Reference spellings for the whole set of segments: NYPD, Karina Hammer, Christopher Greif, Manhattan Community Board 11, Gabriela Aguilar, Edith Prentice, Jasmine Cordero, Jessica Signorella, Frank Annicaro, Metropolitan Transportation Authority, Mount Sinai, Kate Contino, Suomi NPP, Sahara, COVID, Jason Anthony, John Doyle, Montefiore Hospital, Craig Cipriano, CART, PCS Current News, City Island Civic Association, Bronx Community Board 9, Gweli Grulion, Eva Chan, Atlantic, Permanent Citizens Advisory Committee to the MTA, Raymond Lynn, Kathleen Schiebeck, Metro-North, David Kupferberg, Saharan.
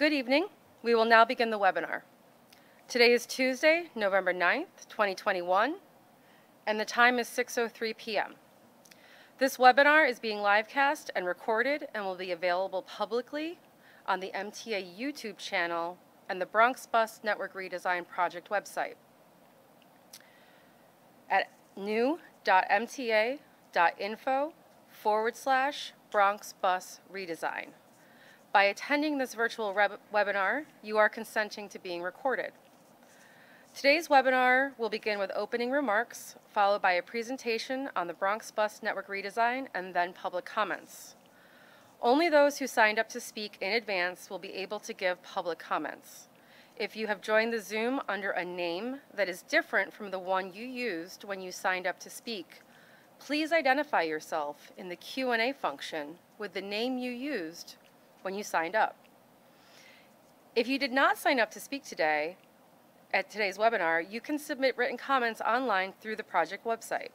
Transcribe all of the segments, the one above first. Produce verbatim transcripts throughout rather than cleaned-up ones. Good evening. We will now begin the webinar. Today is Tuesday, November ninth, twenty twenty-one, and the time is six oh three p m This webinar is being livecast and recorded and will be available publicly on the M T A YouTube channel and the Bronx Bus Network Redesign Project website at new.mta.info forward slash Bronx Bus Redesign. By attending this virtual webinar, you are consenting to being recorded. Today's webinar will begin with opening remarks, followed by a presentation on the Bronx Bus Network redesign and then public comments. Only those who signed up to speak in advance will be able to give public comments. If you have joined the Zoom under a name that is different from the one you used when you signed up to speak, please identify yourself in the Q and A function with the name you used when you signed up. If you did not sign up to speak today at today's webinar, you can submit written comments online through the project website.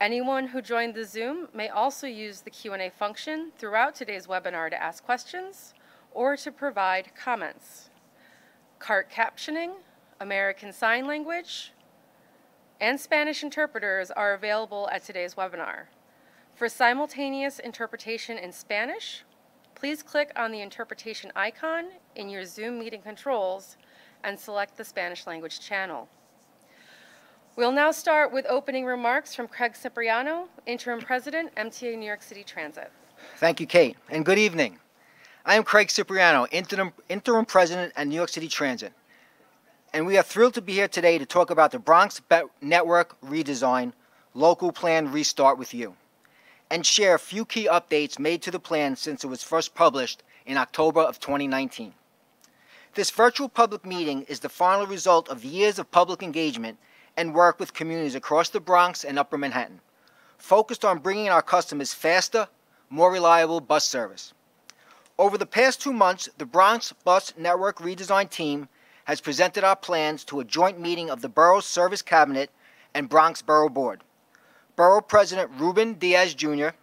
Anyone who joined the Zoom may also use the Q and A function throughout today's webinar to ask questions or to provide comments. C A R T captioning, American Sign Language, and Spanish interpreters are available at today's webinar. For simultaneous interpretation in Spanish, please click on the interpretation icon in your Zoom meeting controls and select the Spanish language channel. We'll now start with opening remarks from Craig Cipriano, Interim President, M T A New York City Transit. Thank you, Kate, and good evening. I am Craig Cipriano, Interim, Interim President at New York City Transit, and we are thrilled to be here today to talk about the Bronx Network redesign, local plan restart with you, and share a few key updates made to the plan since it was first published in October of twenty nineteen. This virtual public meeting is the final result of years of public engagement and work with communities across the Bronx and Upper Manhattan, focused on bringing our customers faster, more reliable bus service. Over the past two months, the Bronx Bus Network redesign team has presented our plans to a joint meeting of the Borough Service Cabinet and Bronx Borough Board, Borough President Ruben Diaz Junior,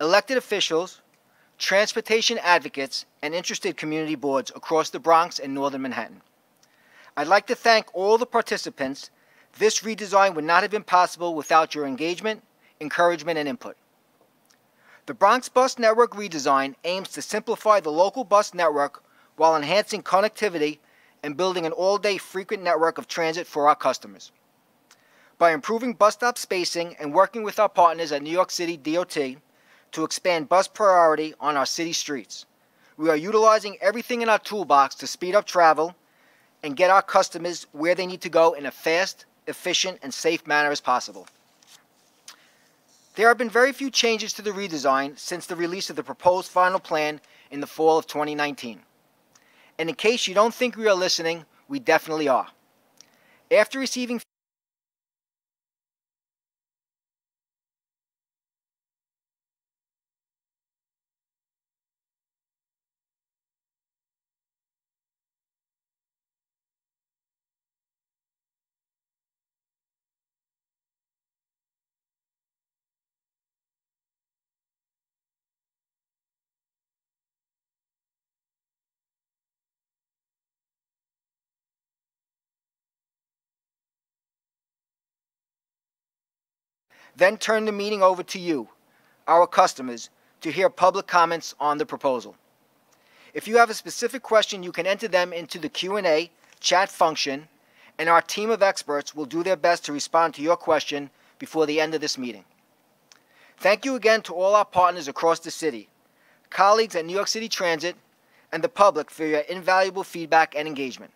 elected officials, transportation advocates, and interested community boards across the Bronx and northern Manhattan. I'd like to thank all the participants. This redesign would not have been possible without your engagement, encouragement, and input. The Bronx Bus Network redesign aims to simplify the local bus network while enhancing connectivity and building an all-day frequent network of transit for our customers. By improving bus stop spacing and working with our partners at New York City D O T to expand bus priority on our city streets, we are utilizing everything in our toolbox to speed up travel and get our customers where they need to go in a fast, efficient, and safe manner as possible. There have been very few changes to the redesign since the release of the proposed final plan in the fall of twenty nineteen. And in case you don't think we are listening, we definitely are. After receiving then turn the meeting over to you, our customers, to hear public comments on the proposal. If you have a specific question, you can enter them into the Q and A chat function, and our team of experts will do their best to respond to your question before the end of this meeting. Thank you again to all our partners across the city, colleagues at New York City Transit, and the public for your invaluable feedback and engagement.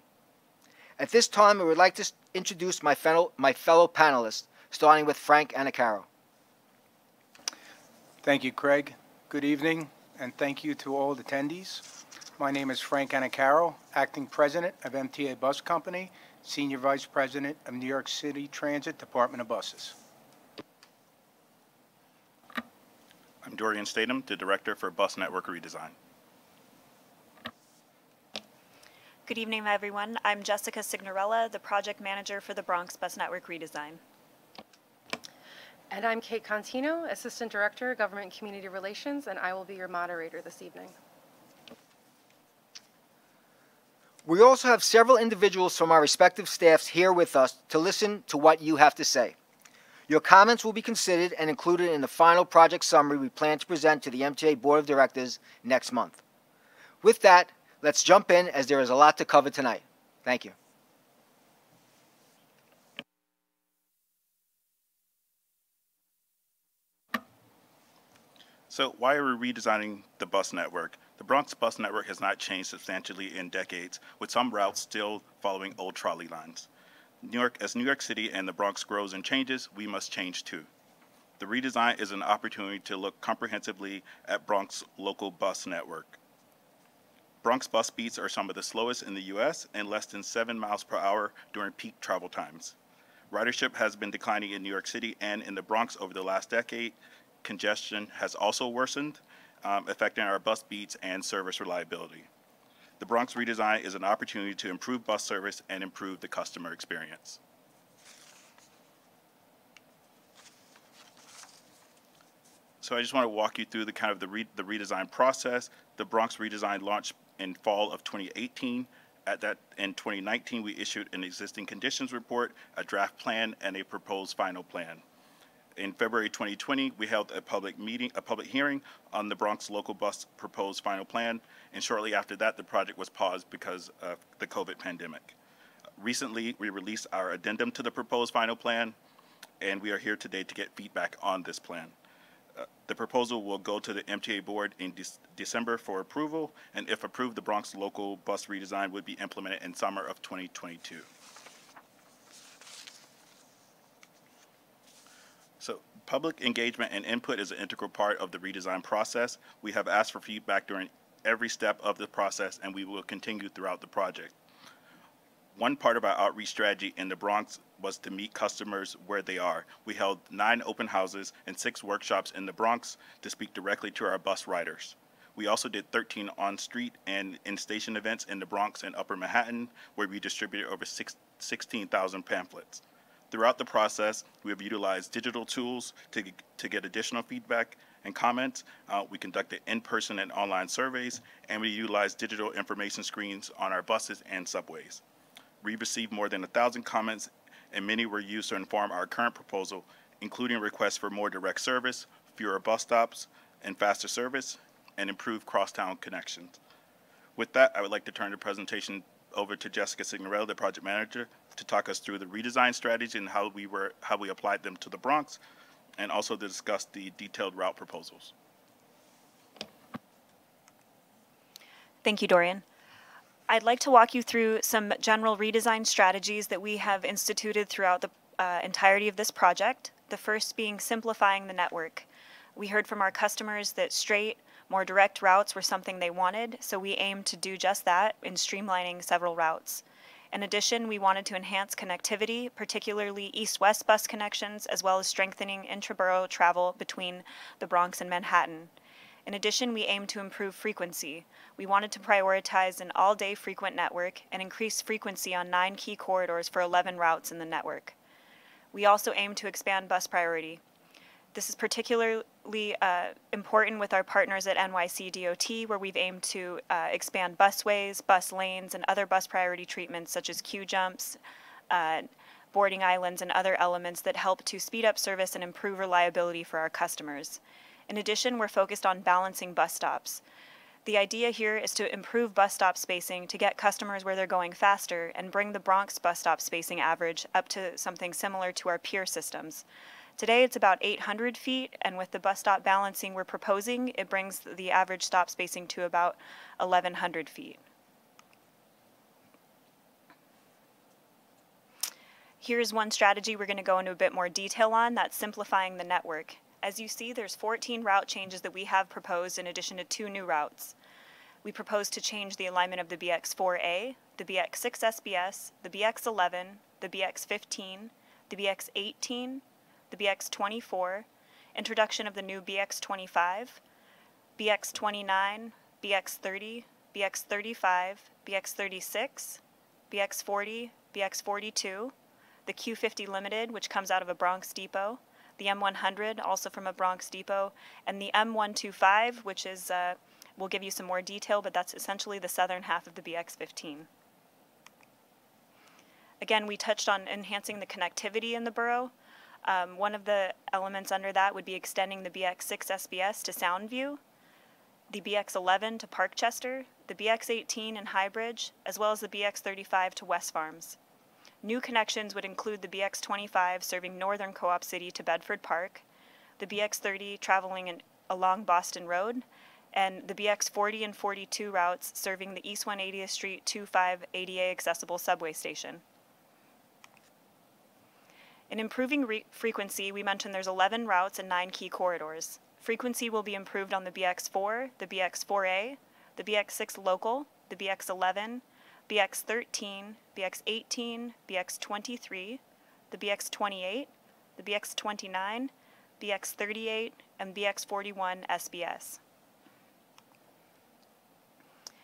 At this time, I would like to introduce my fellow, my fellow panelists, starting with Frank Annicaro. Thank you, Craig. Good evening, and thank you to all the attendees. My name is Frank Annicaro, Acting President of M T A Bus Company, Senior Vice President of New York City Transit Department of Buses. I'm Dorian Statum, the Director for Bus Network Redesign. Good evening, everyone. I'm Jessica Signorella, the Project Manager for the Bronx Bus Network Redesign. And I'm Kate Contino, Assistant Director, Government and Community Relations, and I will be your moderator this evening. We also have several individuals from our respective staffs here with us to listen to what you have to say. Your comments will be considered and included in the final project summary we plan to present to the M T A Board of Directors next month. With that, let's jump in as there is a lot to cover tonight. Thank you. So why are we redesigning the bus network? The Bronx bus network has not changed substantially in decades, with some routes still following old trolley lines. New York, as New York City and the Bronx grows and changes, we must change too. The redesign is an opportunity to look comprehensively at Bronx local bus network. Bronx bus speeds are some of the slowest in the U S and less than seven miles per hour during peak travel times. Ridership has been declining in New York City and in the Bronx over the last decade. Congestion has also worsened, Um, affecting our bus speeds and service reliability. The Bronx redesign is an opportunity to improve bus service and improve the customer experience. So I just want to walk you through the kind of the, re the redesign process. The Bronx redesign launched in fall of twenty eighteen. At that, in twenty nineteen, we issued an existing conditions report, a draft plan, and a proposed final plan. In February twenty twenty, we held a public meeting, a public hearing on the Bronx local bus proposed final plan, and shortly after that, the project was paused because of the COVID pandemic. Recently, we released our addendum to the proposed final plan, and we are here today to get feedback on this plan. Uh, the proposal will go to the M T A board in De December for approval, and if approved, the Bronx local bus redesign would be implemented in summer of twenty twenty-two. So public engagement and input is an integral part of the redesign process. We have asked for feedback during every step of the process, and we will continue throughout the project. One part of our outreach strategy in the Bronx was to meet customers where they are. We held nine open houses and six workshops in the Bronx to speak directly to our bus riders. We also did thirteen on-street and in-station events in the Bronx and Upper Manhattan, where we distributed over sixteen thousand pamphlets. Throughout the process, we have utilized digital tools to, to get additional feedback and comments. Uh, we conducted in-person and online surveys, and we utilized digital information screens on our buses and subways. We received more than one thousand comments, and many were used to inform our current proposal, including requests for more direct service, fewer bus stops, and faster service, and improved crosstown connections. With that, I would like to turn the presentation over to Jessica Signorella, the project manager, to talk us through the redesign strategy and how we were how we applied them to the Bronx, and also to discuss the detailed route proposals. Thank you, Dorian. I'd like to walk you through some general redesign strategies that we have instituted throughout the uh, entirety of this project, the first being simplifying the network. We heard from our customers that straight, more direct routes were something they wanted, so we aimed to do just that in streamlining several routes. In addition, we wanted to enhance connectivity, particularly east-west bus connections, as well as strengthening intraborough travel between the Bronx and Manhattan. In addition, we aimed to improve frequency. We wanted to prioritize an all-day frequent network and increase frequency on nine key corridors for eleven routes in the network. We also aimed to expand bus priority. This is particularly uh, important with our partners at N Y C D O T, where we've aimed to uh, expand busways, bus lanes, and other bus priority treatments such as queue jumps, uh, boarding islands, and other elements that help to speed up service and improve reliability for our customers. In addition, we're focused on balancing bus stops. The idea here is to improve bus stop spacing to get customers where they're going faster and bring the Bronx bus stop spacing average up to something similar to our peer systems. Today, it's about eight hundred feet, and with the bus stop balancing we're proposing, it brings the average stop spacing to about eleven hundred feet. Here's one strategy we're going to go into a bit more detail on, that's simplifying the network. As you see, there's fourteen route changes that we have proposed in addition to two new routes. We propose to change the alignment of the B X four A, the B X six S B S, the B X eleven, the B X fifteen, the B X eighteen, the B X twenty-four, introduction of the new B X twenty-five, B X twenty-nine, B X thirty, B X thirty-five, B X thirty-six, B X forty, B X forty-two, the Q fifty Limited, which comes out of a Bronx depot, the M one hundred, also from a Bronx depot, and the M one twenty-five, which is, uh, we'll give you some more detail, but that's essentially the southern half of the B X fifteen. Again, we touched on enhancing the connectivity in the borough. Um, one of the elements under that would be extending the B X six S B S to Soundview, the B X eleven to Parkchester, the B X eighteen and Highbridge, as well as the B X thirty-five to West Farms. New connections would include the B X twenty-five serving northern Co-op City to Bedford Park, the B X thirty traveling in, along Boston Road, and the B X forty and forty-two routes serving the East one hundred eightieth Street twenty-five A D A accessible subway station. In improving re frequency, we mentioned there's eleven routes and nine key corridors. Frequency will be improved on the B X four, the B X four A, the B X six local, the B X eleven, B X thirteen, B X eighteen, B X twenty-three, the B X twenty-eight, the B X twenty-nine, B X thirty-eight, and B X forty-one S B S.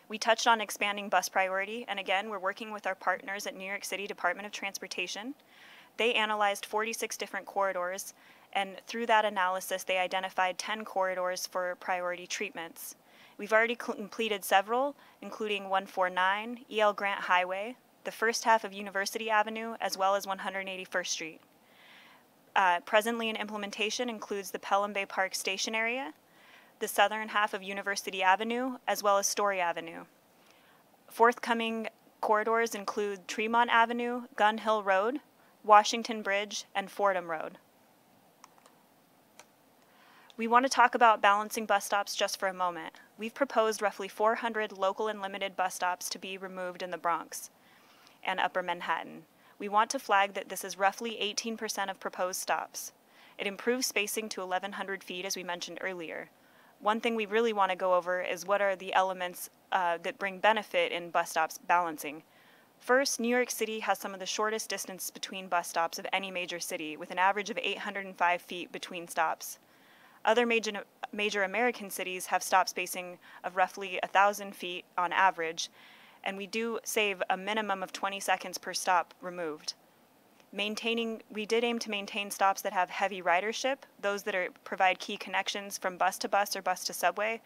We touched on expanding bus priority, and again, we're working with our partners at New York City Department of Transportation. They analyzed forty-six different corridors, and through that analysis, they identified ten corridors for priority treatments. We've already completed several, including one forty-nine, E L Grant Highway, the first half of University Avenue, as well as one hundred eighty-first Street. Uh, presently in implementation includes the Pelham Bay Park Station area, the southern half of University Avenue, as well as Story Avenue. Forthcoming corridors include Tremont Avenue, Gun Hill Road, Washington Bridge, and Fordham Road. We want to talk about balancing bus stops just for a moment. We've proposed roughly four hundred local and limited bus stops to be removed in the Bronx and Upper Manhattan. We want to flag that this is roughly eighteen percent of proposed stops. It improves spacing to eleven hundred feet, as we mentioned earlier. One thing we really want to go over is what are the elements uh, that bring benefit in bus stops balancing. First, New York City has some of the shortest distance between bus stops of any major city, with an average of eight hundred five feet between stops. Other major, major American cities have stop spacing of roughly one thousand feet on average, and we do save a minimum of twenty seconds per stop removed. Maintaining, we did aim to maintain stops that have heavy ridership, those that are, provide key connections from bus to bus or bus to subway,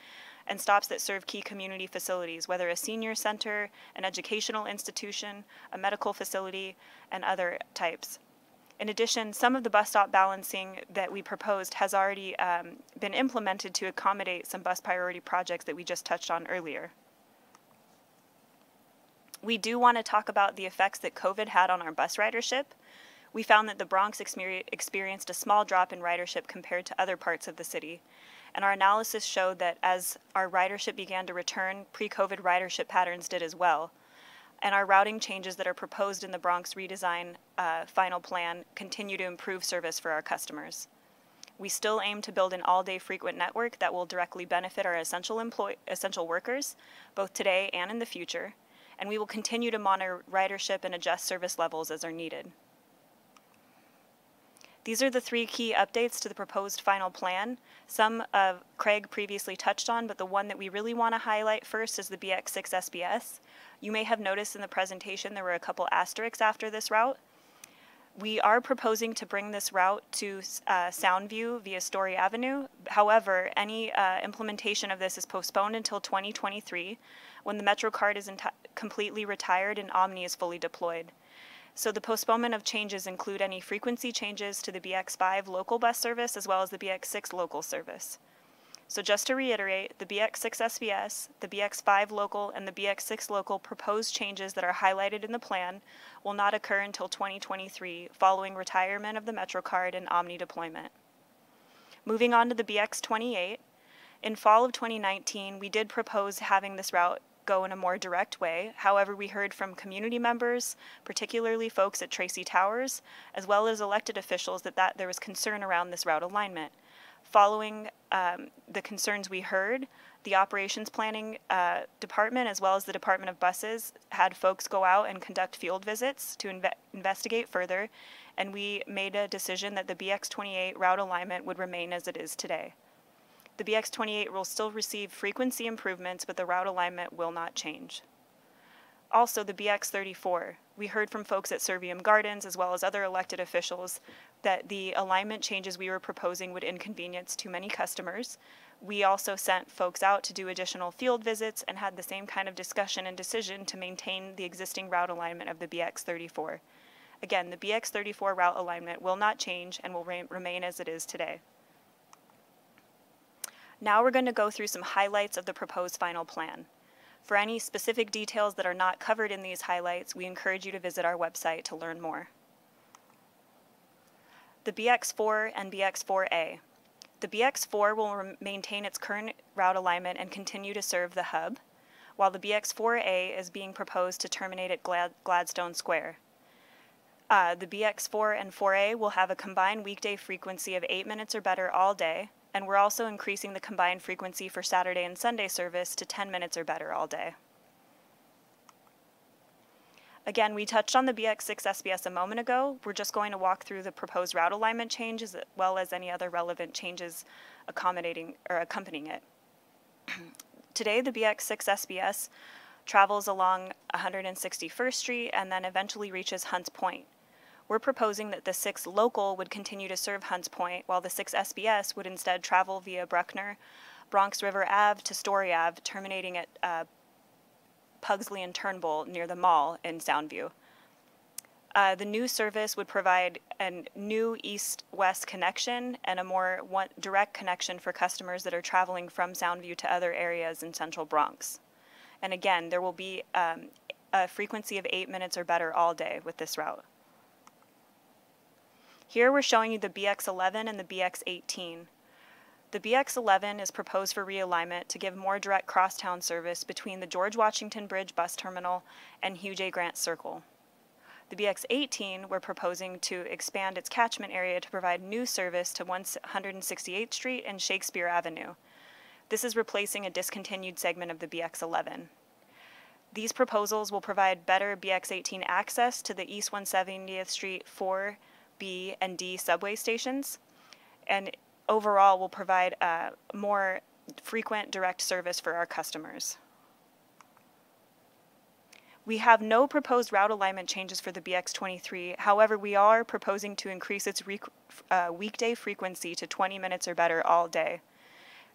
and stops that serve key community facilities, whether a senior center, an educational institution, a medical facility, and other types. In addition, some of the bus stop balancing that we proposed has already um, been implemented to accommodate some bus priority projects that we just touched on earlier. We do want to talk about the effects that COVID had on our bus ridership. We found that the Bronx experienced a small drop in ridership compared to other parts of the city. And our analysis showed that as our ridership began to return, pre-COVID ridership patterns did as well. And our routing changes that are proposed in the Bronx redesign uh, final plan continue to improve service for our customers. We still aim to build an all-day frequent network that will directly benefit our essential, employ essential workers, both today and in the future, and we will continue to monitor ridership and adjust service levels as are needed. These are the three key updates to the proposed final plan. Some uh, Craig previously touched on, but the one that we really want to highlight first is the B X six S B S. You may have noticed in the presentation there were a couple asterisks after this route. We are proposing to bring this route to uh, Soundview via Story Avenue. However, any uh, implementation of this is postponed until twenty twenty-three, when the MetroCard is completely retired and Omni is fully deployed. So the postponement of changes include any frequency changes to the B X five local bus service as well as the B X six local service. So just to reiterate, the B X six S B S, the B X five local, and the B X six local proposed changes that are highlighted in the plan will not occur until twenty twenty-three, following retirement of the MetroCard and Omni deployment. Moving on to the B X twenty-eight, in fall of twenty nineteen, we did propose having this route go in a more direct way. However, we heard from community members, particularly folks at Tracy Towers, as well as elected officials, that, that there was concern around this route alignment. Following um, the concerns we heard, the operations planning uh, department, as well as the Department of Buses, had folks go out and conduct field visits to inve investigate further, and we made a decision that the B X twenty-eight route alignment would remain as it is today. The B X twenty-eight will still receive frequency improvements, but the route alignment will not change. Also, the B X thirty-four. We heard from folks at Servium Gardens, as well as other elected officials, that the alignment changes we were proposing would inconvenience too many customers. We also sent folks out to do additional field visits and had the same kind of discussion and decision to maintain the existing route alignment of the B X thirty-four. Again, the B X thirty-four route alignment will not change and will re remain as it is today. Now we're going to go through some highlights of the proposed final plan. For any specific details that are not covered in these highlights, we encourage you to visit our website to learn more. The B X four and B X four A. The B X four will maintain its current route alignment and continue to serve the hub, while the B X four A is being proposed to terminate at Glad Gladstone Square. Uh, the B X four and four A will have a combined weekday frequency of eight minutes or better all day, and we're also increasing the combined frequency for Saturday and Sunday service to ten minutes or better all day. Again, we touched on the B X six S B S a moment ago. We're just going to walk through the proposed route alignment change as well as any other relevant changes accommodating or accompanying it. Today, the B X six S B S travels along one hundred sixty-first Street and then eventually reaches Hunts Point. We're proposing that the six local would continue to serve Hunts Point, while the six S B S would instead travel via Bruckner, Bronx River Avenue to Story Avenue, terminating at uh, Pugsley and Turnbull near the mall in Soundview. Uh, the new service would provide a new east-west connection and a more one direct connection for customers that are traveling from Soundview to other areas in Central Bronx. And again, there will be um, a frequency of eight minutes or better all day with this route. Here we're showing you the B X eleven and the B X eighteen. The B X eleven is proposed for realignment to give more direct crosstown service between the George Washington Bridge Bus Terminal and Hugh J. Grant Circle. The B X eighteen, we're proposing to expand its catchment area to provide new service to one hundred sixty-eighth Street and Shakespeare Avenue. This is replacing a discontinued segment of the B X eleven. These proposals will provide better B X eighteen access to the East one hundred seventieth Street four B and D subway stations, and overall will provide a more frequent direct service for our customers. We have no proposed route alignment changes for the B X twenty-three. However, we are proposing to increase its uh, weekday frequency to twenty minutes or better all day.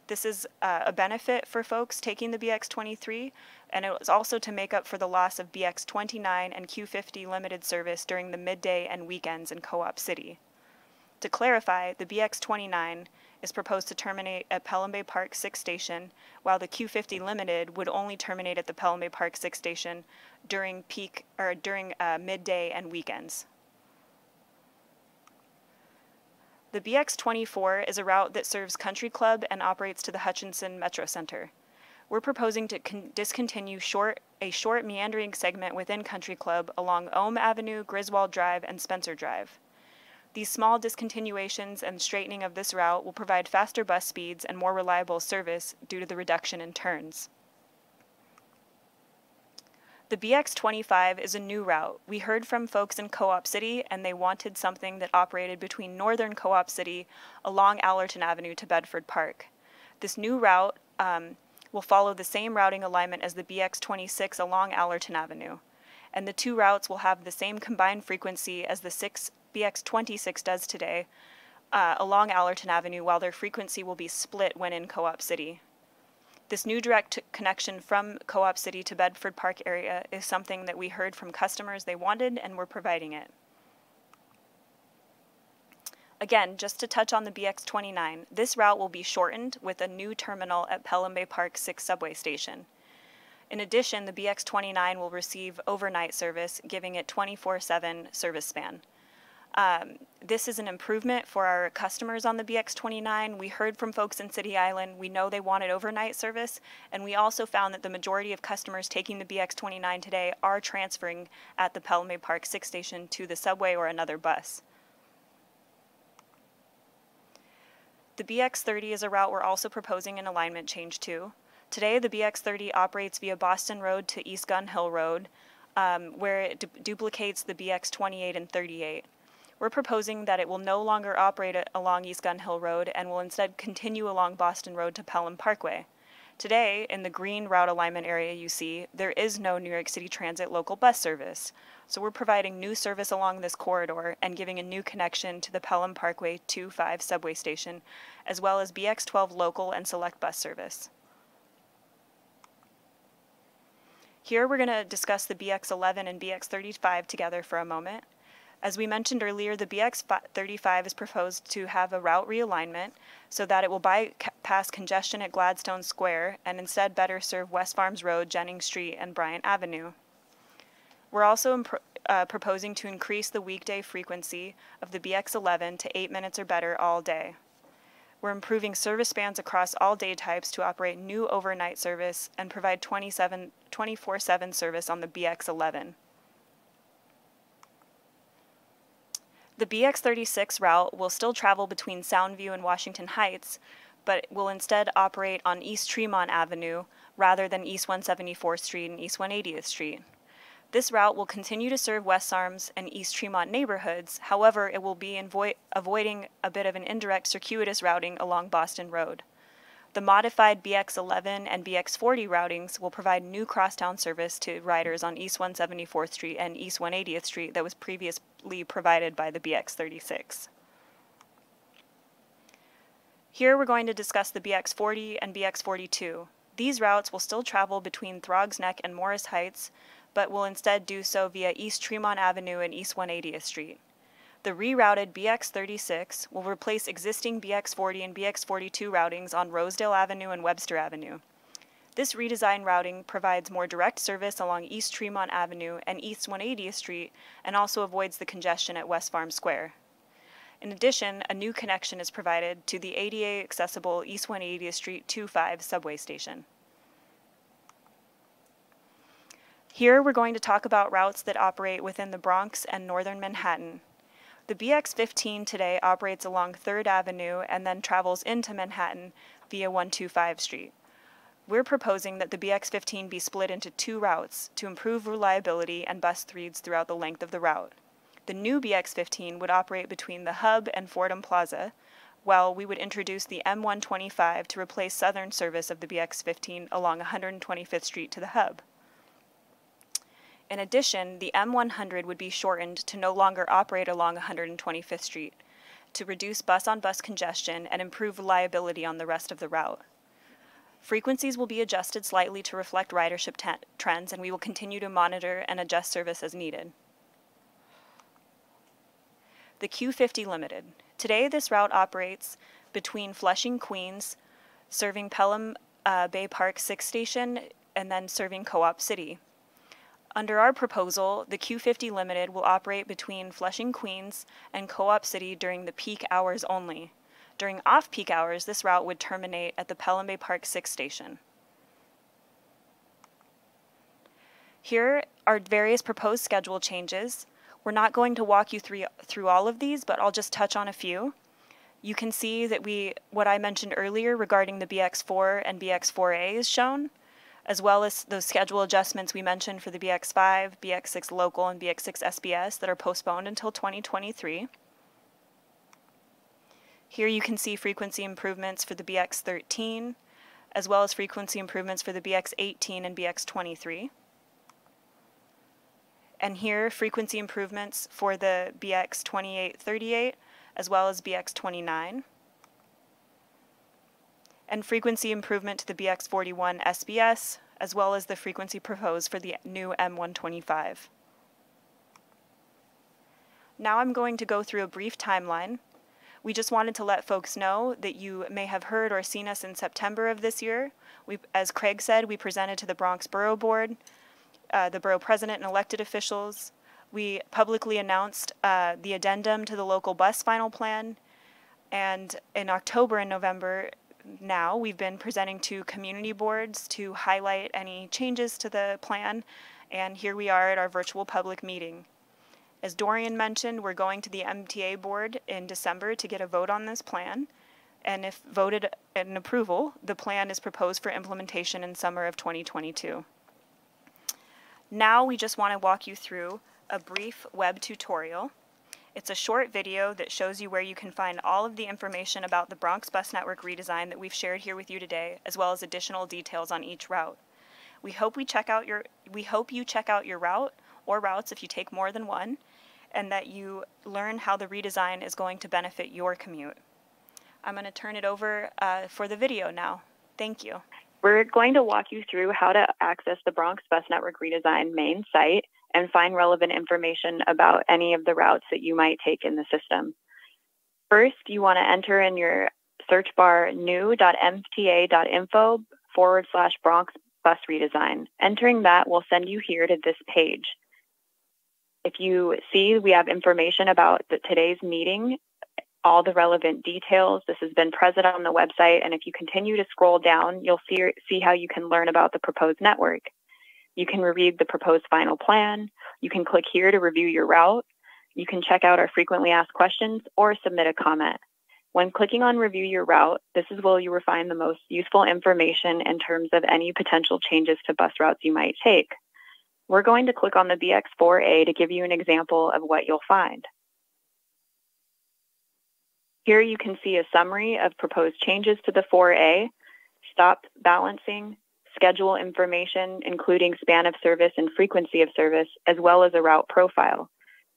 This is uh, a benefit for folks taking the B X twenty-three, and it was also to make up for the loss of B X twenty-nine and Q fifty limited service during the midday and weekends in Co-op City. To clarify, the B X twenty-nine is proposed to terminate at Pelham Bay Park six Station, while the Q fifty Limited would only terminate at the Pelham Bay Park six Station during peak or during uh, midday and weekends. The B X twenty-four is a route that serves Country Club and operates to the Hutchinson Metro Center. We're proposing to con discontinue short, a short meandering segment within Country Club along Ohm Avenue, Griswold Drive, and Spencer Drive. These small discontinuations and straightening of this route will provide faster bus speeds and more reliable service due to the reduction in turns. The B X twenty-five is a new route. We heard from folks in Co-op City and they wanted something that operated between northern Co-op City along Allerton Avenue to Bedford Park. This new route um, will follow the same routing alignment as the B X twenty-six along Allerton Avenue. And the two routes will have the same combined frequency as the six B X twenty-six does today uh, along Allerton Avenue, while their frequency will be split when in Co-op City. This new direct connection from Co-op City to Bedford Park area is something that we heard from customers they wanted, and we're providing it. Again, just to touch on the B X twenty-nine, this route will be shortened with a new terminal at Pelham Bay Park six subway station. In addition, the B X twenty-nine will receive overnight service, giving it twenty-four seven service span. Um, this is an improvement for our customers on the B X twenty-nine. We heard from folks in City Island. We know they wanted overnight service, and we also found that the majority of customers taking the B X twenty-nine today are transferring at the Pelham Bay Park six station to the subway or another bus. The B X thirty is a route we're also proposing an alignment change to. Today, the B X thirty operates via Boston Road to East Gun Hill Road, um, where it du duplicates the B X twenty-eight and thirty-eight. We're proposing that it will no longer operate along East Gun Hill Road and will instead continue along Boston Road to Pelham Parkway. Today, in the green route alignment area you see, there is no New York City Transit local bus service. So we're providing new service along this corridor and giving a new connection to the Pelham Parkway two five subway station, as well as B X twelve local and select bus service. Here we're going to discuss the B X eleven and B X thirty-five together for a moment. As we mentioned earlier, the B X thirty-five is proposed to have a route realignment so that it will bypass congestion at Gladstone Square and instead better serve West Farms Road, Jennings Street, and Bryant Avenue. We're also uh, proposing to increase the weekday frequency of the B X eleven to eight minutes or better all day. We're improving service spans across all day types to operate new overnight service and provide twenty-four seven service on the B X eleven. The B X thirty-six route will still travel between Soundview and Washington Heights, but will instead operate on East Tremont Avenue rather than East one seventy-fourth Street and East one eightieth Street. This route will continue to serve West Farms and East Tremont neighborhoods. However, it will be avoiding a bit of an indirect circuitous routing along Boston Road. The modified B X eleven and B X forty routings will provide new crosstown service to riders on East one seventy-fourth Street and East one eightieth Street that was previously provided by the B X thirty-six. Here we're going to discuss the B X forty and B X forty-two. These routes will still travel between Throgs Neck and Morris Heights, but will instead do so via East Tremont Avenue and East one eightieth Street. The rerouted B X thirty-six will replace existing B X forty and B X forty-two routings on Rosedale Avenue and Webster Avenue. This redesigned routing provides more direct service along East Tremont Avenue and East one eightieth Street, and also avoids the congestion at West Farm Square. In addition, a new connection is provided to the A D A accessible East one eightieth Street two five subway station. Here we're going to talk about routes that operate within the Bronx and northern Manhattan. The B X fifteen today operates along third Avenue and then travels into Manhattan via one twenty-five Street. We're proposing that the B X fifteen be split into two routes to improve reliability and bus threads throughout the length of the route. The new B X fifteen would operate between the Hub and Fordham Plaza, while we would introduce the M one twenty-five to replace southern service of the B X fifteen along one hundred twenty-fifth Street to the Hub. In addition, the M one hundred would be shortened to no longer operate along one hundred twenty-fifth Street to reduce bus-on-bus congestion and improve reliability on the rest of the route. Frequencies will be adjusted slightly to reflect ridership trends, and we will continue to monitor and adjust service as needed. The Q fifty Limited. Today, this route operates between Flushing, Queens, serving Pelham uh, Bay Park six Station, and then serving Co-op City. Under our proposal, the Q fifty Limited will operate between Flushing, Queens, and Co-op City during the peak hours only. During off-peak hours, this route would terminate at the Pelham Bay Park six Station. Here are various proposed schedule changes. We're not going to walk you through, through all of these, but I'll just touch on a few. You can see that we, what I mentioned earlier regarding the B X four and B X four A is shown, as well as those schedule adjustments we mentioned for the B X five, B X six Local, and B X six S B S that are postponed until twenty twenty-three. Here you can see frequency improvements for the B X thirteen, as well as frequency improvements for the B X eighteen and B X twenty-three. And here, frequency improvements for the B X twenty-eight thirty-eight, as well as B X twenty-nine. And frequency improvement to the B X forty-one S B S, as well as the frequency proposed for the new M one twenty-five. Now I'm going to go through a brief timeline. We just wanted to let folks know that you may have heard or seen us in September of this year. We, as Craig said, we presented to the Bronx Borough Board, uh, the borough president and elected officials. We publicly announced uh, the addendum to the local bus final plan. And in October and November, now we've been presenting to community boards to highlight any changes to the plan, and here we are at our virtual public meeting. As Dorian mentioned, we're going to the M T A board in December to get a vote on this plan, and if voted in approval, the plan is proposed for implementation in summer of twenty twenty-two. Now we just want to walk you through a brief web tutorial. It's a short video that shows you where you can find all of the information about the Bronx Bus Network redesign that we've shared here with you today, as well as additional details on each route. We hope, we check out your, we hope you check out your route or routes if you take more than one, and that you learn how the redesign is going to benefit your commute. I'm going to turn it over uh, for the video now. Thank you. We're going to walk you through how to access the Bronx Bus Network redesign main site and find relevant information about any of the routes that you might take in the system. First, you want to enter in your search bar new.mta.info forward slash Bronx bus redesign. Entering that will send you here to this page. If you see, we have information about the, today's meeting, all the relevant details. This has been present on the website, and if you continue to scroll down, you'll see, see how you can learn about the proposed network. You can review the proposed final plan. You can click here to review your route. You can check out our frequently asked questions or submit a comment. When clicking on review your route, this is where you will find the most useful information in terms of any potential changes to bus routes you might take. We're going to click on the B X four A to give you an example of what you'll find. Here you can see a summary of proposed changes to the four A, stop balancing, schedule information, including span of service and frequency of service, as well as a route profile.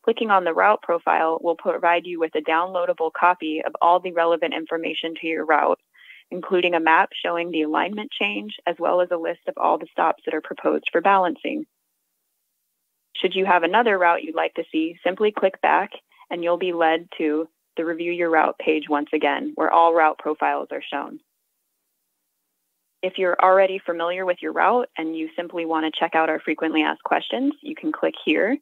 Clicking on the route profile will provide you with a downloadable copy of all the relevant information to your route, including a map showing the alignment change, as well as a list of all the stops that are proposed for balancing. Should you have another route you'd like to see, simply click back and you'll be led to the Review Your Route page once again, where all route profiles are shown. If you're already familiar with your route and you simply want to check out our frequently asked questions, you can click here.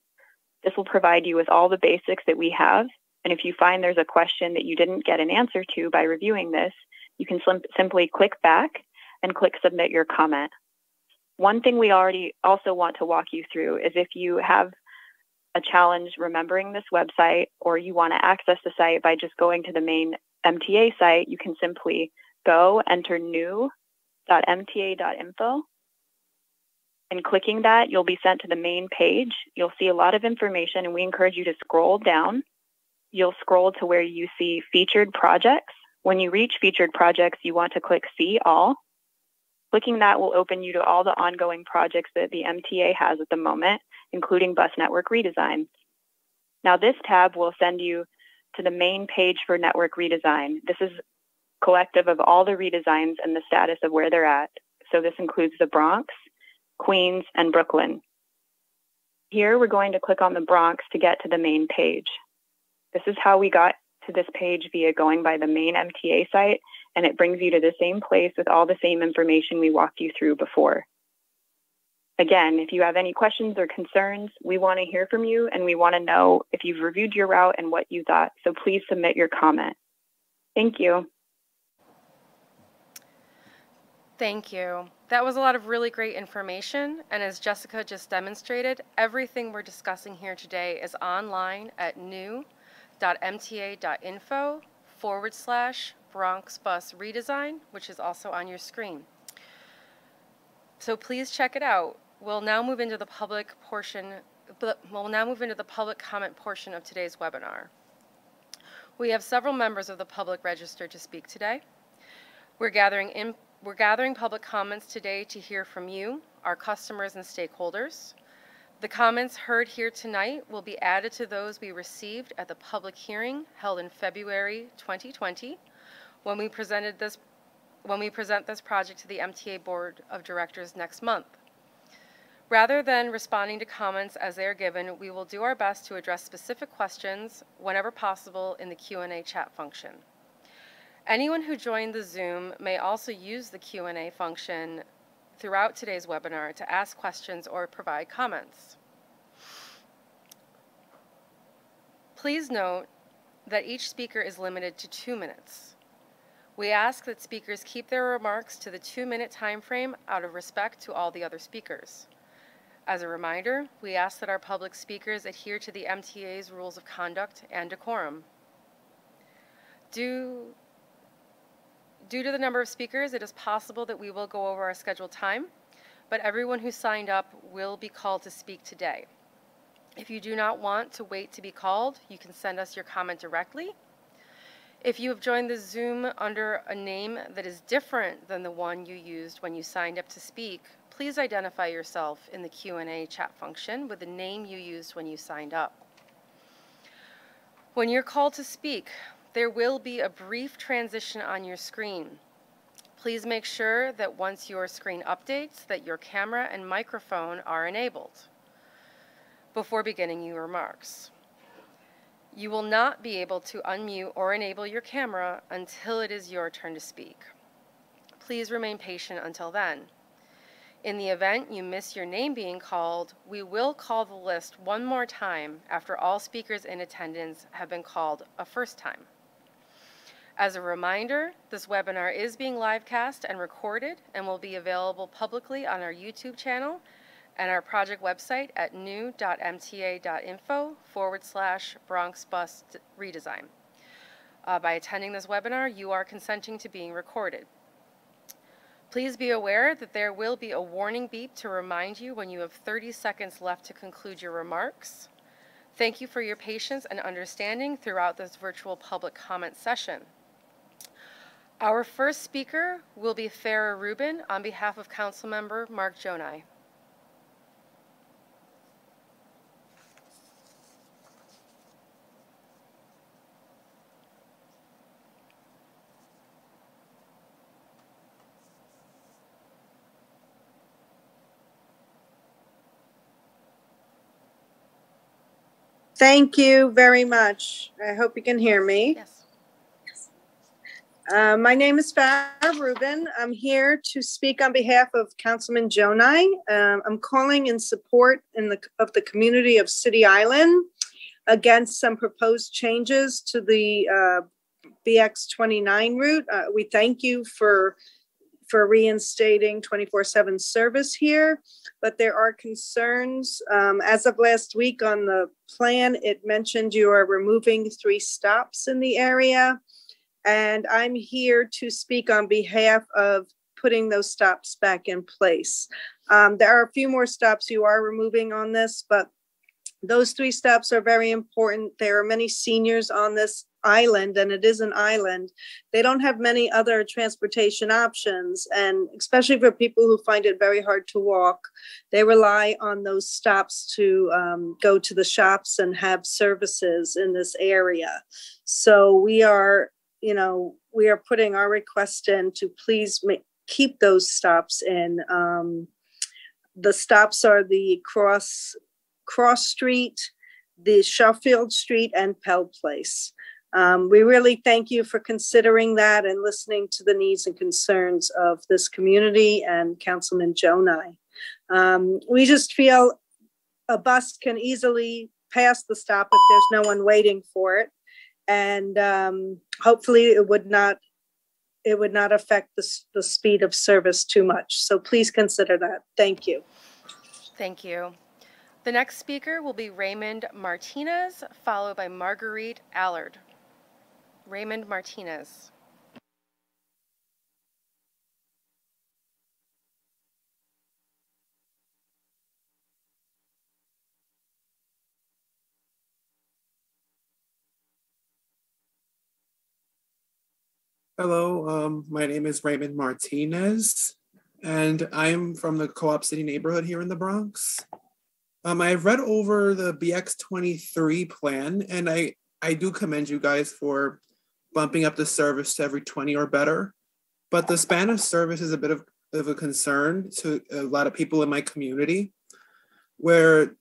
This will provide you with all the basics that we have, and if you find there's a question that you didn't get an answer to by reviewing this, you can sim- simply click back and click Submit Your Comment. One thing we already also want to walk you through is if you have a challenge remembering this website or you want to access the site by just going to the main M T A site, you can simply go, enter new.m t a dot info, and clicking that, you'll be sent to the main page. You'll see a lot of information, and we encourage you to scroll down. You'll scroll to where you see Featured Projects. When you reach Featured Projects, you want to click See All. Clicking that will open you to all the ongoing projects that the M T A has at the moment, including bus network redesign. Now this tab will send you to the main page for network redesign. This is a collective of all the redesigns and the status of where they're at. So this includes the Bronx, Queens, and Brooklyn. Here we're going to click on the Bronx to get to the main page. This is how we got to this page via going by the main M T A site, and it brings you to the same place with all the same information we walked you through before. Again, if you have any questions or concerns, we want to hear from you, and we want to know if you've reviewed your route and what you thought, so please submit your comment. Thank you. Thank you. That was a lot of really great information, and as Jessica just demonstrated, everything we're discussing here today is online at new.mta.info forward slash Bronx bus redesign, which is also on your screen. So please check it out. We'll now move into the public portion, we'll now move into the public comment portion of today's webinar. We have several members of the public registered to speak today. We're gathering in, we're gathering public comments today to hear from you, our customers and stakeholders. The comments heard here tonight will be added to those we received at the public hearing held in February twenty twenty. When we presented this, when we present this project to the M T A Board of Directors next month. Rather than responding to comments as they are given, we will do our best to address specific questions whenever possible in the Q and A chat function. Anyone who joined the Zoom may also use the Q and A function throughout today's webinar to ask questions or provide comments. Please note that each speaker is limited to two minutes. We ask that speakers keep their remarks to the two-minute time frame out of respect to all the other speakers. As a reminder, we ask that our public speakers adhere to the M T A's rules of conduct and decorum. Due, due to the number of speakers, it is possible that we will go over our scheduled time, but everyone who signed up will be called to speak today. If you do not want to wait to be called, you can send us your comment directly. If you have joined the Zoom under a name that is different than the one you used when you signed up to speak, please identify yourself in the Q and A chat function with the name you used when you signed up. When you're called to speak, there will be a brief transition on your screen. Please make sure that once your screen updates, that your camera and microphone are enabled. before beginning your remarks. You will not be able to unmute or enable your camera until it is your turn to speak. Please remain patient until then. In the event you miss your name being called, we will call the list one more time after all speakers in attendance have been called a first time. As a reminder, this webinar is being livecast and recorded and will be available publicly on our YouTube channel and our project website at new.mta.info forward slash Bronx bus redesign. Uh, by attending this webinar, you are consenting to being recorded. Please be aware that there will be a warning beep to remind you when you have thirty seconds left to conclude your remarks. Thank you for your patience and understanding throughout this virtual public comment session. Our first speaker will be Farah Rubin on behalf of Councilmember Mark Gjonaj. Thank you very much. I hope you can hear me. Yes. Uh, my name is Farah Rubin. I'm here to speak on behalf of Councilman Gjonaj. Um, I'm calling in support in the, of the community of City Island against some proposed changes to the uh, B X twenty-nine route. Uh, we thank you for for reinstating twenty-four seven service here, but there are concerns. Um, as of last week on the plan, it mentioned you are removing three stops in the area, and I'm here to speak on behalf of putting those stops back in place. Um, there are a few more stops you are removing on this, but those three stops are very important. There are many seniors on this island, and it is an island. They don't have many other transportation options, and especially for people who find it very hard to walk, they rely on those stops to um, go to the shops and have services in this area. So we are, you know, we are putting our request in to please make, keep those stops in. Um, the stops are the cross Cross Street, the Sheffield Street, and Pell Place. Um, we really thank you for considering that and listening to the needs and concerns of this community and Councilman Gjonaj. Um, we just feel a bus can easily pass the stop if there's no one waiting for it, and um, hopefully it would not it would not affect the, the speed of service too much. So please consider that. Thank you. Thank you. The next speaker will be Raymond Martinez, followed by Marguerite Allard. Raymond Martinez. Hello, um, my name is Raymond Martinez, and I'm from the Co-op City neighborhood here in the Bronx. Um, I've read over the B X twenty-three plan, and I, I do commend you guys for bumping up the service to every twenty or better. But the span of service is a bit of, of a concern to a lot of people in my community, where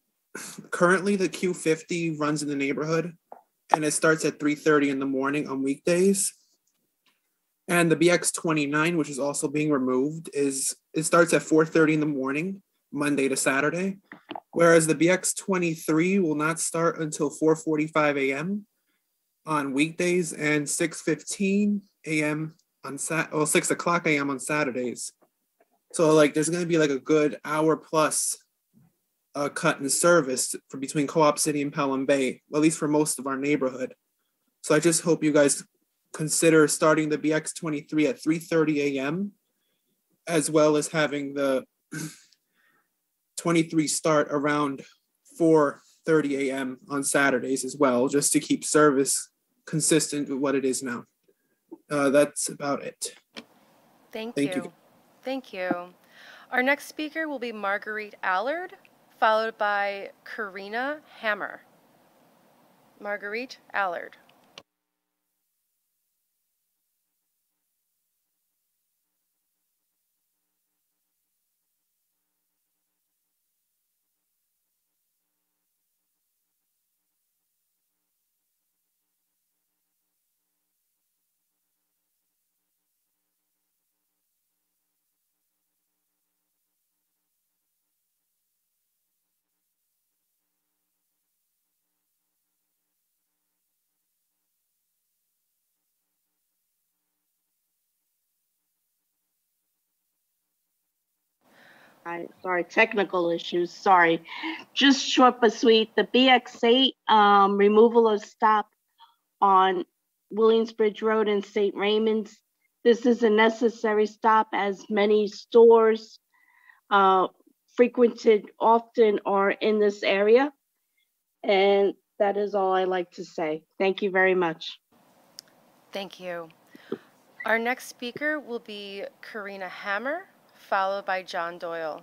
currently the Q fifty runs in the neighborhood, and it starts at three thirty in the morning on weekdays. And the B X twenty-nine, which is also being removed, is it starts at four thirty in the morning, Monday to Saturday, whereas the B X twenty-three will not start until four forty-five a m on weekdays and six fifteen a m on Sat, well, six o'clock a m on Saturdays. So like there's going to be like a good hour plus uh, cut in service for between Co-op City and Pelham Bay, at least for most of our neighborhood. So I just hope you guys consider starting the B X twenty-three at three thirty a m as well as having the twenty-three start around four thirty a m on Saturdays as well, just to keep service consistent with what it is now. Uh, that's about it. Thank, Thank you. you. Thank you. Our next speaker will be Marguerite Allard, followed by Karina Hammer. Marguerite Allard. I'm sorry, technical issues, sorry. Just short but sweet, the B X eight um, removal of stop on Williamsbridge Road in Saint Raymond's. This is a necessary stop as many stores uh, frequented often are in this area. And that is all I like to say. Thank you very much. Thank you. Our next speaker will be Karina Hammer, followed by John Doyle.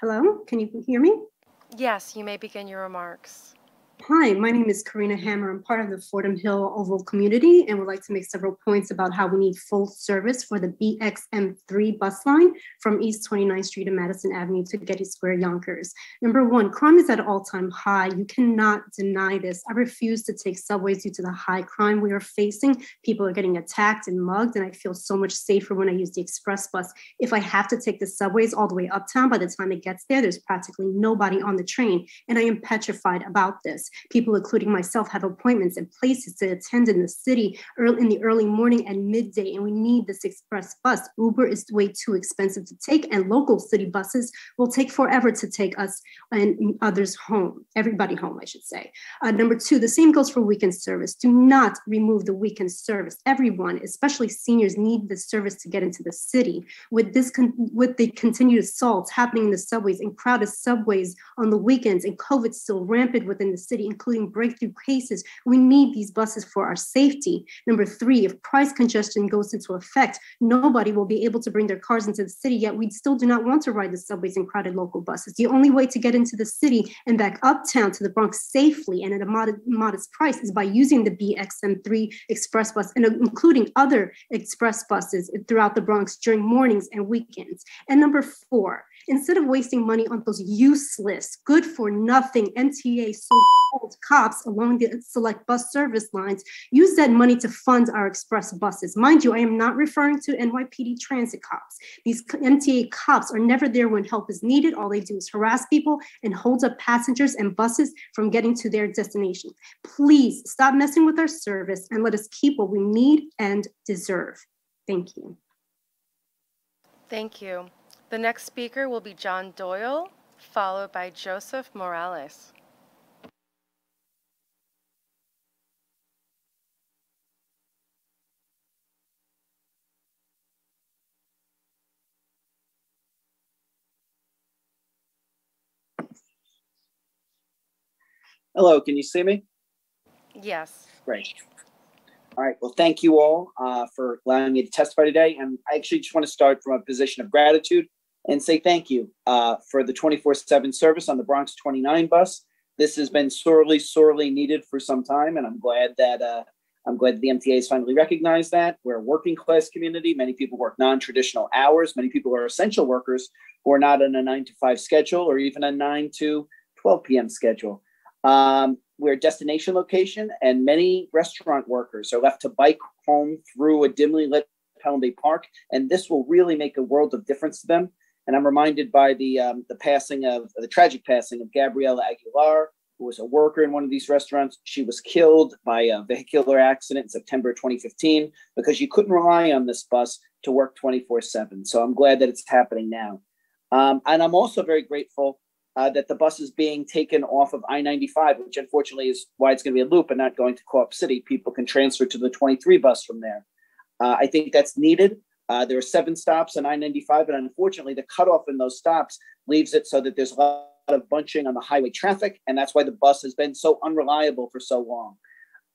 Hello, can you hear me? Yes, you may begin your remarks. Hi, my name is Karina Hammer. I'm part of the Fordham Hill Oval community and would like to make several points about how we need full service for the B X M three bus line from East twenty-ninth Street and Madison Avenue to Getty Square, Yonkers. Number one, crime is at an all-time high. You cannot deny this. I refuse to take subways due to the high crime we are facing. People are getting attacked and mugged, and I feel so much safer when I use the express bus. If I have to take the subways all the way uptown, by the time it gets there, there's practically nobody on the train, and I am petrified about this. People, including myself, have appointments and places to attend in the city early in the early morning and midday, and we need this express bus. Uber is way too expensive to take, and local city buses will take forever to take us and others home, everybody home, I should say. Uh, number two, the same goes for weekend service. Do not remove the weekend service. Everyone, especially seniors, need the service to get into the city. With this, con with the continued assaults happening in the subways and crowded subways on the weekends, and COVID still rampant within the city, including breakthrough cases, we need these buses for our safety. Number three, if price congestion goes into effect, nobody will be able to bring their cars into the city, yet we still do not want to ride the subways and crowded local buses. The only way to get into the city and back uptown to the Bronx safely and at a mod modest price is by using the B X M three express bus and including other express buses throughout the Bronx during mornings and weekends. And number four, instead of wasting money on those useless, good-for-nothing M T A so-called cops along the select bus service lines, use that money to fund our express buses. Mind you, I am not referring to N Y P D transit cops. These M T A cops are never there when help is needed. All they do is harass people and hold up passengers and buses from getting to their destination. Please stop messing with our service and let us keep what we need and deserve. Thank you. Thank you. The next speaker will be John Doyle, followed by Joseph Morales. Hello, can you see me? Yes. Great. All right, well, thank you all uh, for allowing me to testify today. And I actually just want to start from a position of gratitude and say thank you uh, for the twenty-four seven service on the Bronx twenty-nine bus. This has been sorely, sorely needed for some time, and I'm glad that uh, I'm glad that the M T A has finally recognized that. We're a working class community. Many people work non-traditional hours. Many people are essential workers who are not on a nine to five schedule or even a nine to twelve p m schedule. Um, we're a destination location, and many restaurant workers are left to bike home through a dimly lit Pelham Bay Park, and this will really make a world of difference to them. And I'm reminded by the um, the passing of the tragic passing of Gabriela Aguilar, who was a worker in one of these restaurants. She was killed by a vehicular accident in September twenty fifteen because she couldn't rely on this bus to work twenty-four seven. So I'm glad that it's happening now. Um, and I'm also very grateful uh, that the bus is being taken off of I ninety-five, which unfortunately is why it's going to be a loop and not going to Co-op City. People can transfer to the twenty-three bus from there. Uh, I think that's needed. Uh, there are seven stops on I ninety-five, and unfortunately, the cutoff in those stops leaves it so that there's a lot of bunching on the highway traffic, and that's why the bus has been so unreliable for so long.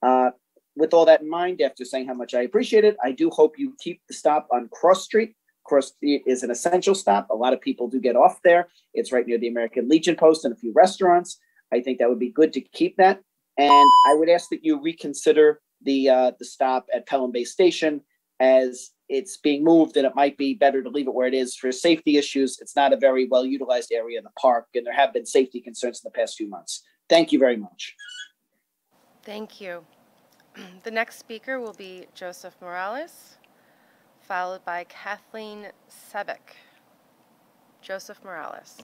Uh, with all that in mind, after saying how much I appreciate it, I do hope you keep the stop on Cross Street. Cross Street is an essential stop. A lot of people do get off there. It's right near the American Legion Post and a few restaurants. I think that would be good to keep that, and I would ask that you reconsider the, uh, the stop at Pelham Bay Station as it's being moved, and it might be better to leave it where it is for safety issues. It's not a very well utilized area in the park, and there have been safety concerns in the past few months. Thank you very much. Thank you. The next speaker will be Joseph Morales, followed by Kathleen Schiebeck. Joseph Morales.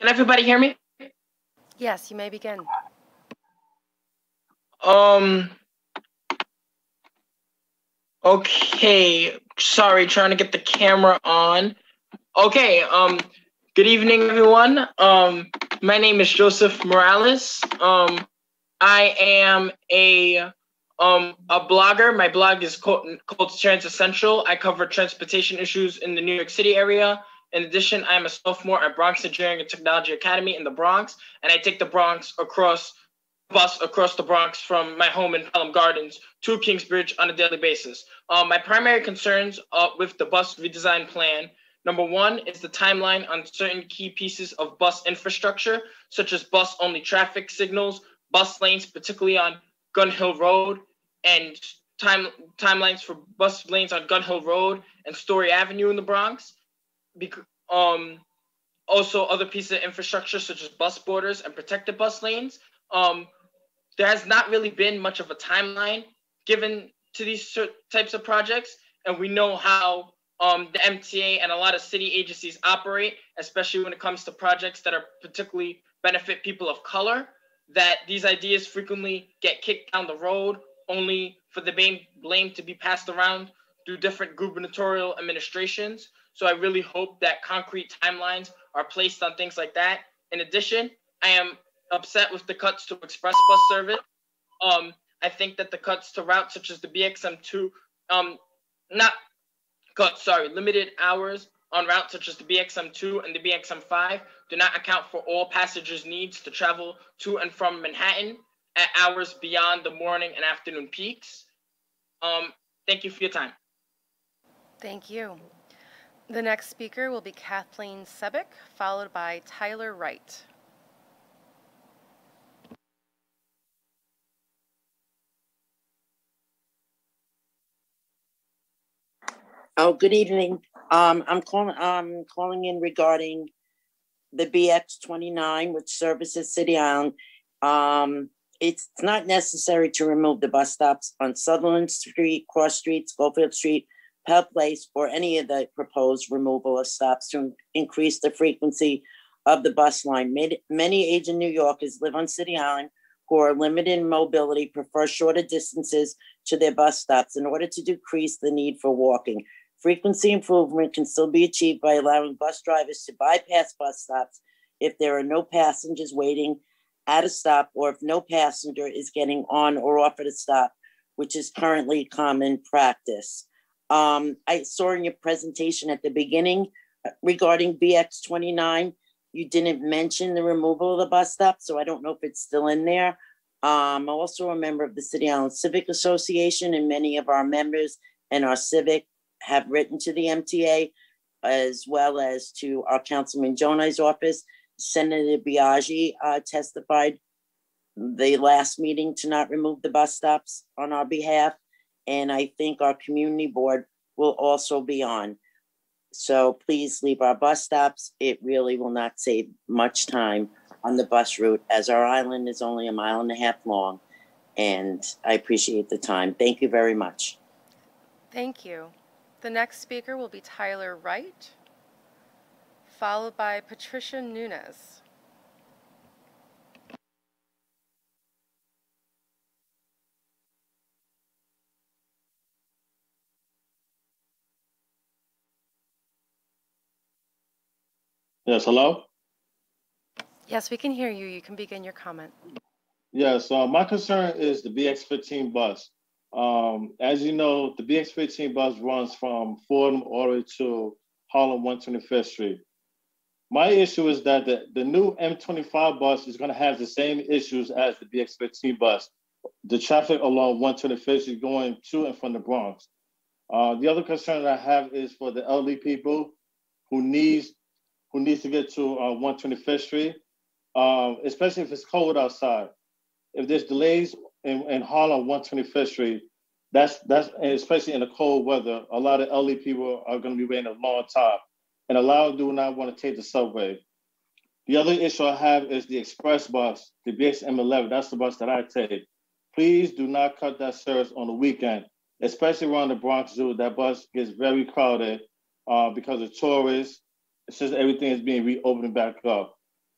Can everybody hear me? Yes, you may begin. Um. Okay, sorry, trying to get the camera on. Okay, um, good evening, everyone. Um, my name is Joseph Morales. Um, I am a um a blogger. My blog is called, called Trans Essential. I cover transportation issues in the New York City area. In addition, I am a sophomore at Bronx Engineering and Technology Academy in the Bronx, and I take the Bronx across bus across the Bronx from my home in Pelham Gardens to Kingsbridge on a daily basis. Um, my primary concerns uh, with the bus redesign plan, number one, is the timeline on certain key pieces of bus infrastructure, such as bus-only traffic signals, bus lanes, particularly on Gun Hill Road, and time timelines for bus lanes on Gun Hill Road and Story Avenue in the Bronx. Um, also, other pieces of infrastructure, such as bus borders and protected bus lanes. Um, there has not really been much of a timeline given to these types of projects, and we know how um, the M T A and a lot of city agencies operate, especially when it comes to projects that are particularly benefit people of color, that these ideas frequently get kicked down the road only for the blame, blame to be passed around through different gubernatorial administrations. So I really hope that concrete timelines are placed on things like that. In addition, I am upset with the cuts to express bus service. Um, I think that the cuts to routes such as the B X M two, um, not cuts, sorry, limited hours on routes such as the B X M two and the B X M five do not account for all passengers' needs to travel to and from Manhattan at hours beyond the morning and afternoon peaks. Um, thank you for your time. Thank you. The next speaker will be Kathleen Schiebeck, followed by Tyler Wright. Oh, good evening. Um, I'm calling. I'm calling in regarding the B X twenty-nine, which services City Island. Um, it's not necessary to remove the bus stops on Sutherland Street, Cross Street, Schofield Street, Pell Place, or any of the proposed removal of stops to increase the frequency of the bus line. Many, many aging New Yorkers live on City Island who are limited in mobility, prefer shorter distances to their bus stops in order to decrease the need for walking. Frequency improvement can still be achieved by allowing bus drivers to bypass bus stops if there are no passengers waiting at a stop or if no passenger is getting on or off at a stop, which is currently common practice. Um, I saw in your presentation at the beginning regarding B X twenty-nine, you didn't mention the removal of the bus stop, so I don't know if it's still in there. Um, I'm also a member of the City Island Civic Association, and many of our members and our civic have written to the M T A, as well as to our Councilman Gjonaj's office. Senator Biaggi uh, testified the last meeting to not remove the bus stops on our behalf, and I think our community board will also be on. So please leave our bus stops. It really will not save much time on the bus route, as our island is only a mile and a half long, and I appreciate the time. Thank you very much. Thank you. The next speaker will be Tyler Wright, followed by Patricia Nunez. Yes, hello? Yes, we can hear you. You can begin your comment. Yes, uh, my concern is the B X fifteen bus. Um, as you know, the B X fifteen bus runs from Fordham all the way to Harlem one twenty-fifth Street. My issue is that the, the new M twenty-five bus is going to have the same issues as the B X fifteen bus. The traffic along one twenty-fifth Street going to and from the Bronx. Uh, the other concern that I have is for the elderly people who needs who needs to get to uh, one twenty-fifth Street, um, especially if it's cold outside. If there's delays in, in Harlem one twenty-fifth Street, that's that's especially in the cold weather, a lot of elderly people are going to be waiting a long time, and a lot of them do not want to take the subway. The other issue I have is the express bus, the B X M eleven. That's the bus that I take. Please do not cut that service on the weekend, especially around the Bronx Zoo. That bus gets very crowded uh, because of tourists. It's just everything is being reopened back up.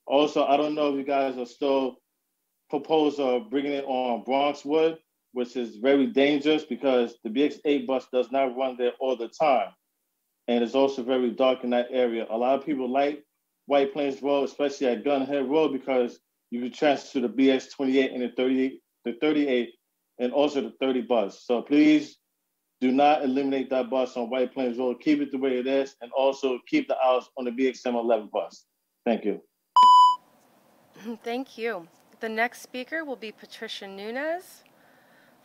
Also, I don't know if you guys are still proposed uh, bringing it on Bronx Wood, which is very dangerous because the B X eight bus does not run there all the time. And it's also very dark in that area. A lot of people like White Plains Road, especially at Gunhead Road, because you can transfer to the B X twenty-eight and the thirty-eight, the thirty-eight, and also the thirty bus. So please do not eliminate that bus on White Plains Road. Keep it the way it is, and also keep the hours on the B X M eleven bus. Thank you. Thank you. The next speaker will be Patricia Nunez,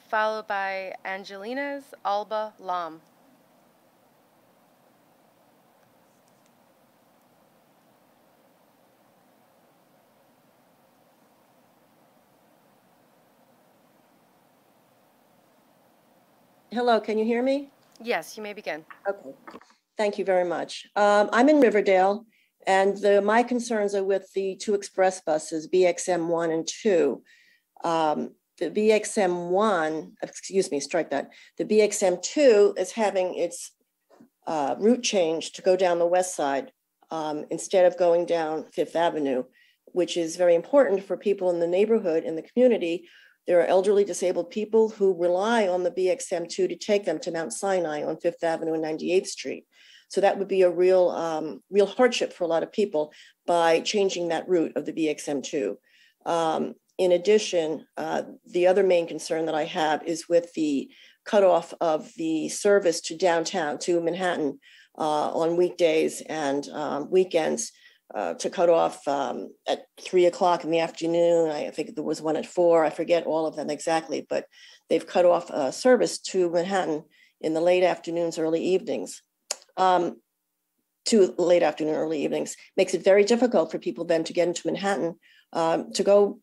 followed by Angelina's Alba Lam. Hello, can you hear me? Yes, you may begin. Okay, thank you very much. Um, I'm in Riverdale, and the, my concerns are with the two express buses, B X M one and two. Um, the B X M one, excuse me, strike that. The B X M two is having its uh, route change to go down the west side um, instead of going down Fifth Avenue, which is very important for people in the neighborhood, in the community. There are elderly disabled people who rely on the B X M two to take them to Mount Sinai on Fifth Avenue and ninety-eighth Street. So that would be a real, um, real hardship for a lot of people by changing that route of the B X M two. Um, in addition, uh, the other main concern that I have is with the cutoff of the service to downtown, to Manhattan uh, on weekdays and um, weekends. Uh, to cut off um, at three o'clock in the afternoon. I think there was one at four. I forget all of them exactly, but they've cut off uh, service to Manhattan in the late afternoons, early evenings. Um, to late afternoon, early evenings. Makes it very difficult for people then to get into Manhattan, um, to go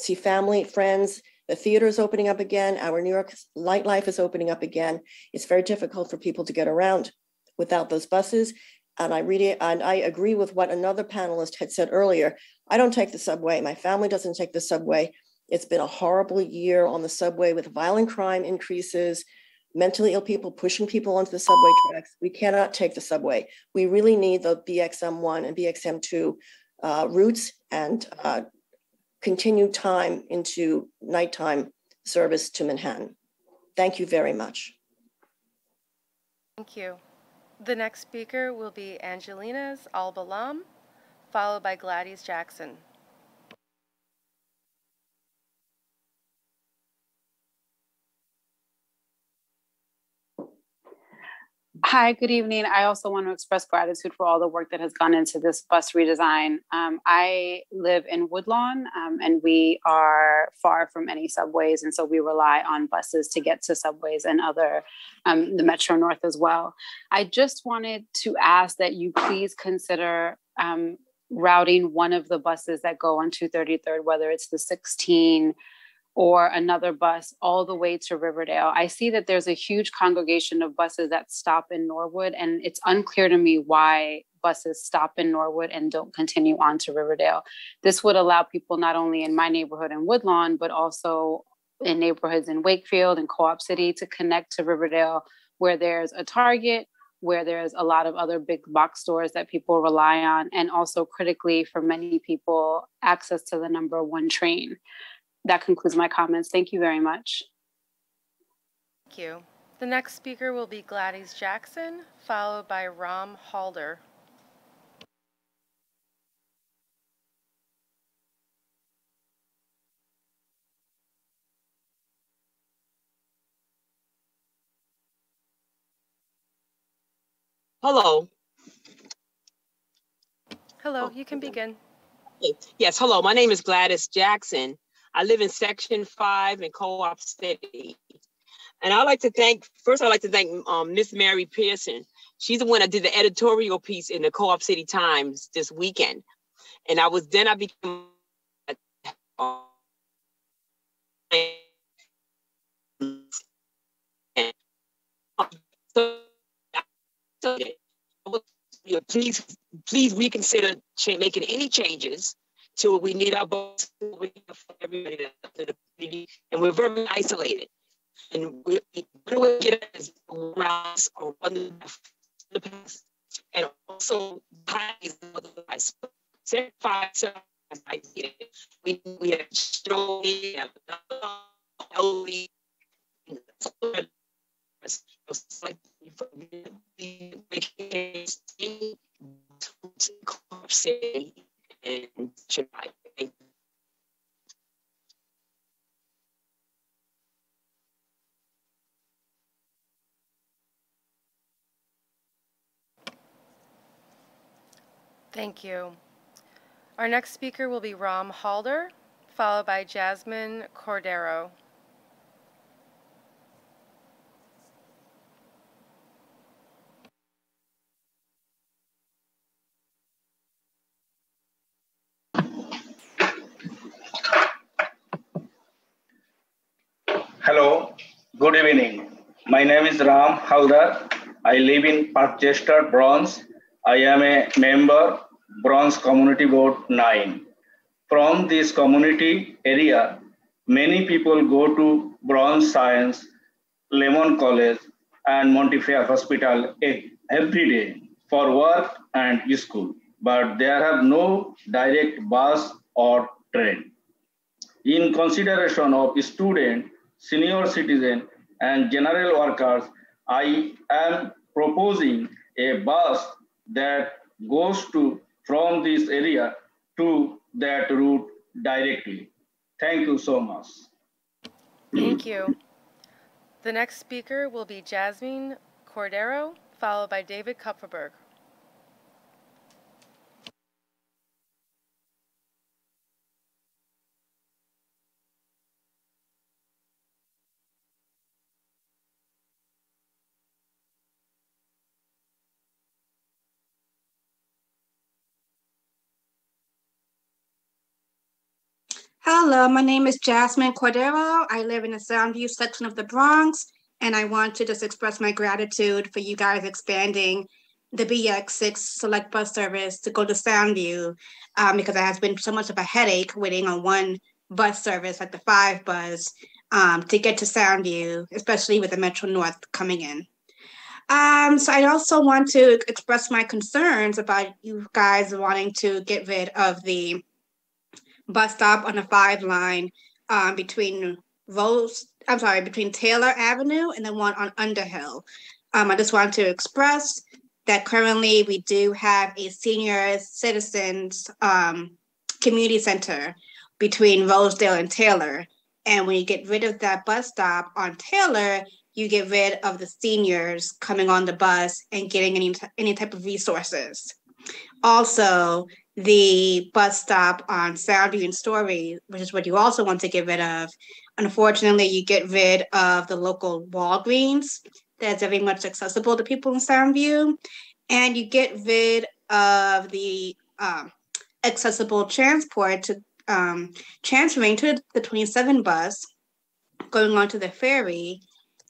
see family, friends. The theater is opening up again. Our New York nightlife is opening up again. It's very difficult for people to get around without those buses. And I read it, and I agree with what another panelist had said earlier. I don't take the subway. My family doesn't take the subway. It's been a horrible year on the subway with violent crime increases, mentally ill people pushing people onto the subway tracks. We cannot take the subway. We really need the B X M one and B X M two uh, routes and uh, continued time into nighttime service to Manhattan. Thank you very much. Thank you. The next speaker will be Angelina's Alba Lam, followed by Gladys Jackson. Hi, good evening. I also want to express gratitude for all the work that has gone into this bus redesign. Um, I live in Woodlawn, um, and we are far from any subways, and so we rely on buses to get to subways and other, um, the Metro North as well. I just wanted to ask that you please consider um, routing one of the buses that go on two thirty-third, whether it's the sixteen or another bus all the way to Riverdale. I see that there's a huge congregation of buses that stop in Norwood, and it's unclear to me why buses stop in Norwood and don't continue on to Riverdale. This would allow people not only in my neighborhood in Woodlawn, but also in neighborhoods in Wakefield and Co-op City to connect to Riverdale, where there's a Target, where there's a lot of other big box stores that people rely on, and also critically for many people, access to the number one train. That concludes my comments. Thank you very much. Thank you. The next speaker will be Gladys Jackson, followed by Ram Haldar. Hello. Hello, you can begin. Yes, hello. My name is Gladys Jackson. I live in Section five in Co-op City. And I'd like to thank, first I'd like to thank Miss um, Mary Pearson. She's the one that did the editorial piece in the Co-op City Times this weekend. And I was, then I became uh, please, please reconsider making any changes to what we need our bus, we for everybody to the community, and we're very isolated. And we, we get as routes or on the past, and also highs. We we have strongly and only Thank you. Our next speaker will be Ram Haldar, followed by Jasmine Cordero. Hello, good evening. My name is Ram Haldar. I live in Parkchester, Bronx. I am a member Bronx Community Board nine. From this community area, many people go to Bronx Science, Lemon College, and Montefiore Hospital every day for work and school, but there are no direct bus or train. In consideration of students, senior citizens, and general workers, I am proposing a bus that goes to from this area to that route directly. Thank you so much. Thank you. The next speaker will be Jasmine Cordero, followed by David Kupferberg. Hello, my name is Jasmine Cordero. I live in the Soundview section of the Bronx, and I want to just express my gratitude for you guys expanding the B X six select bus service to go to Soundview, um, because it has been so much of a headache waiting on one bus service, like the five bus, um, to get to Soundview, especially with the Metro North coming in. Um, so I also want to express my concerns about you guys wanting to get rid of the bus stop on the five line um, between Rose, I'm sorry, between Taylor Avenue and the one on Underhill. Um, I just want to express that currently we do have a senior citizens um, community center between Rosedale and Taylor. And when you get rid of that bus stop on Taylor, you get rid of the seniors coming on the bus and getting any, any type of resources. Also, the bus stop on Soundview and Story, which is what you also want to get rid of. Unfortunately, you get rid of the local Walgreens that's very much accessible to people in Soundview. And you get rid of the um, accessible transport to um, transferring to the twenty-seven bus, going on to the ferry.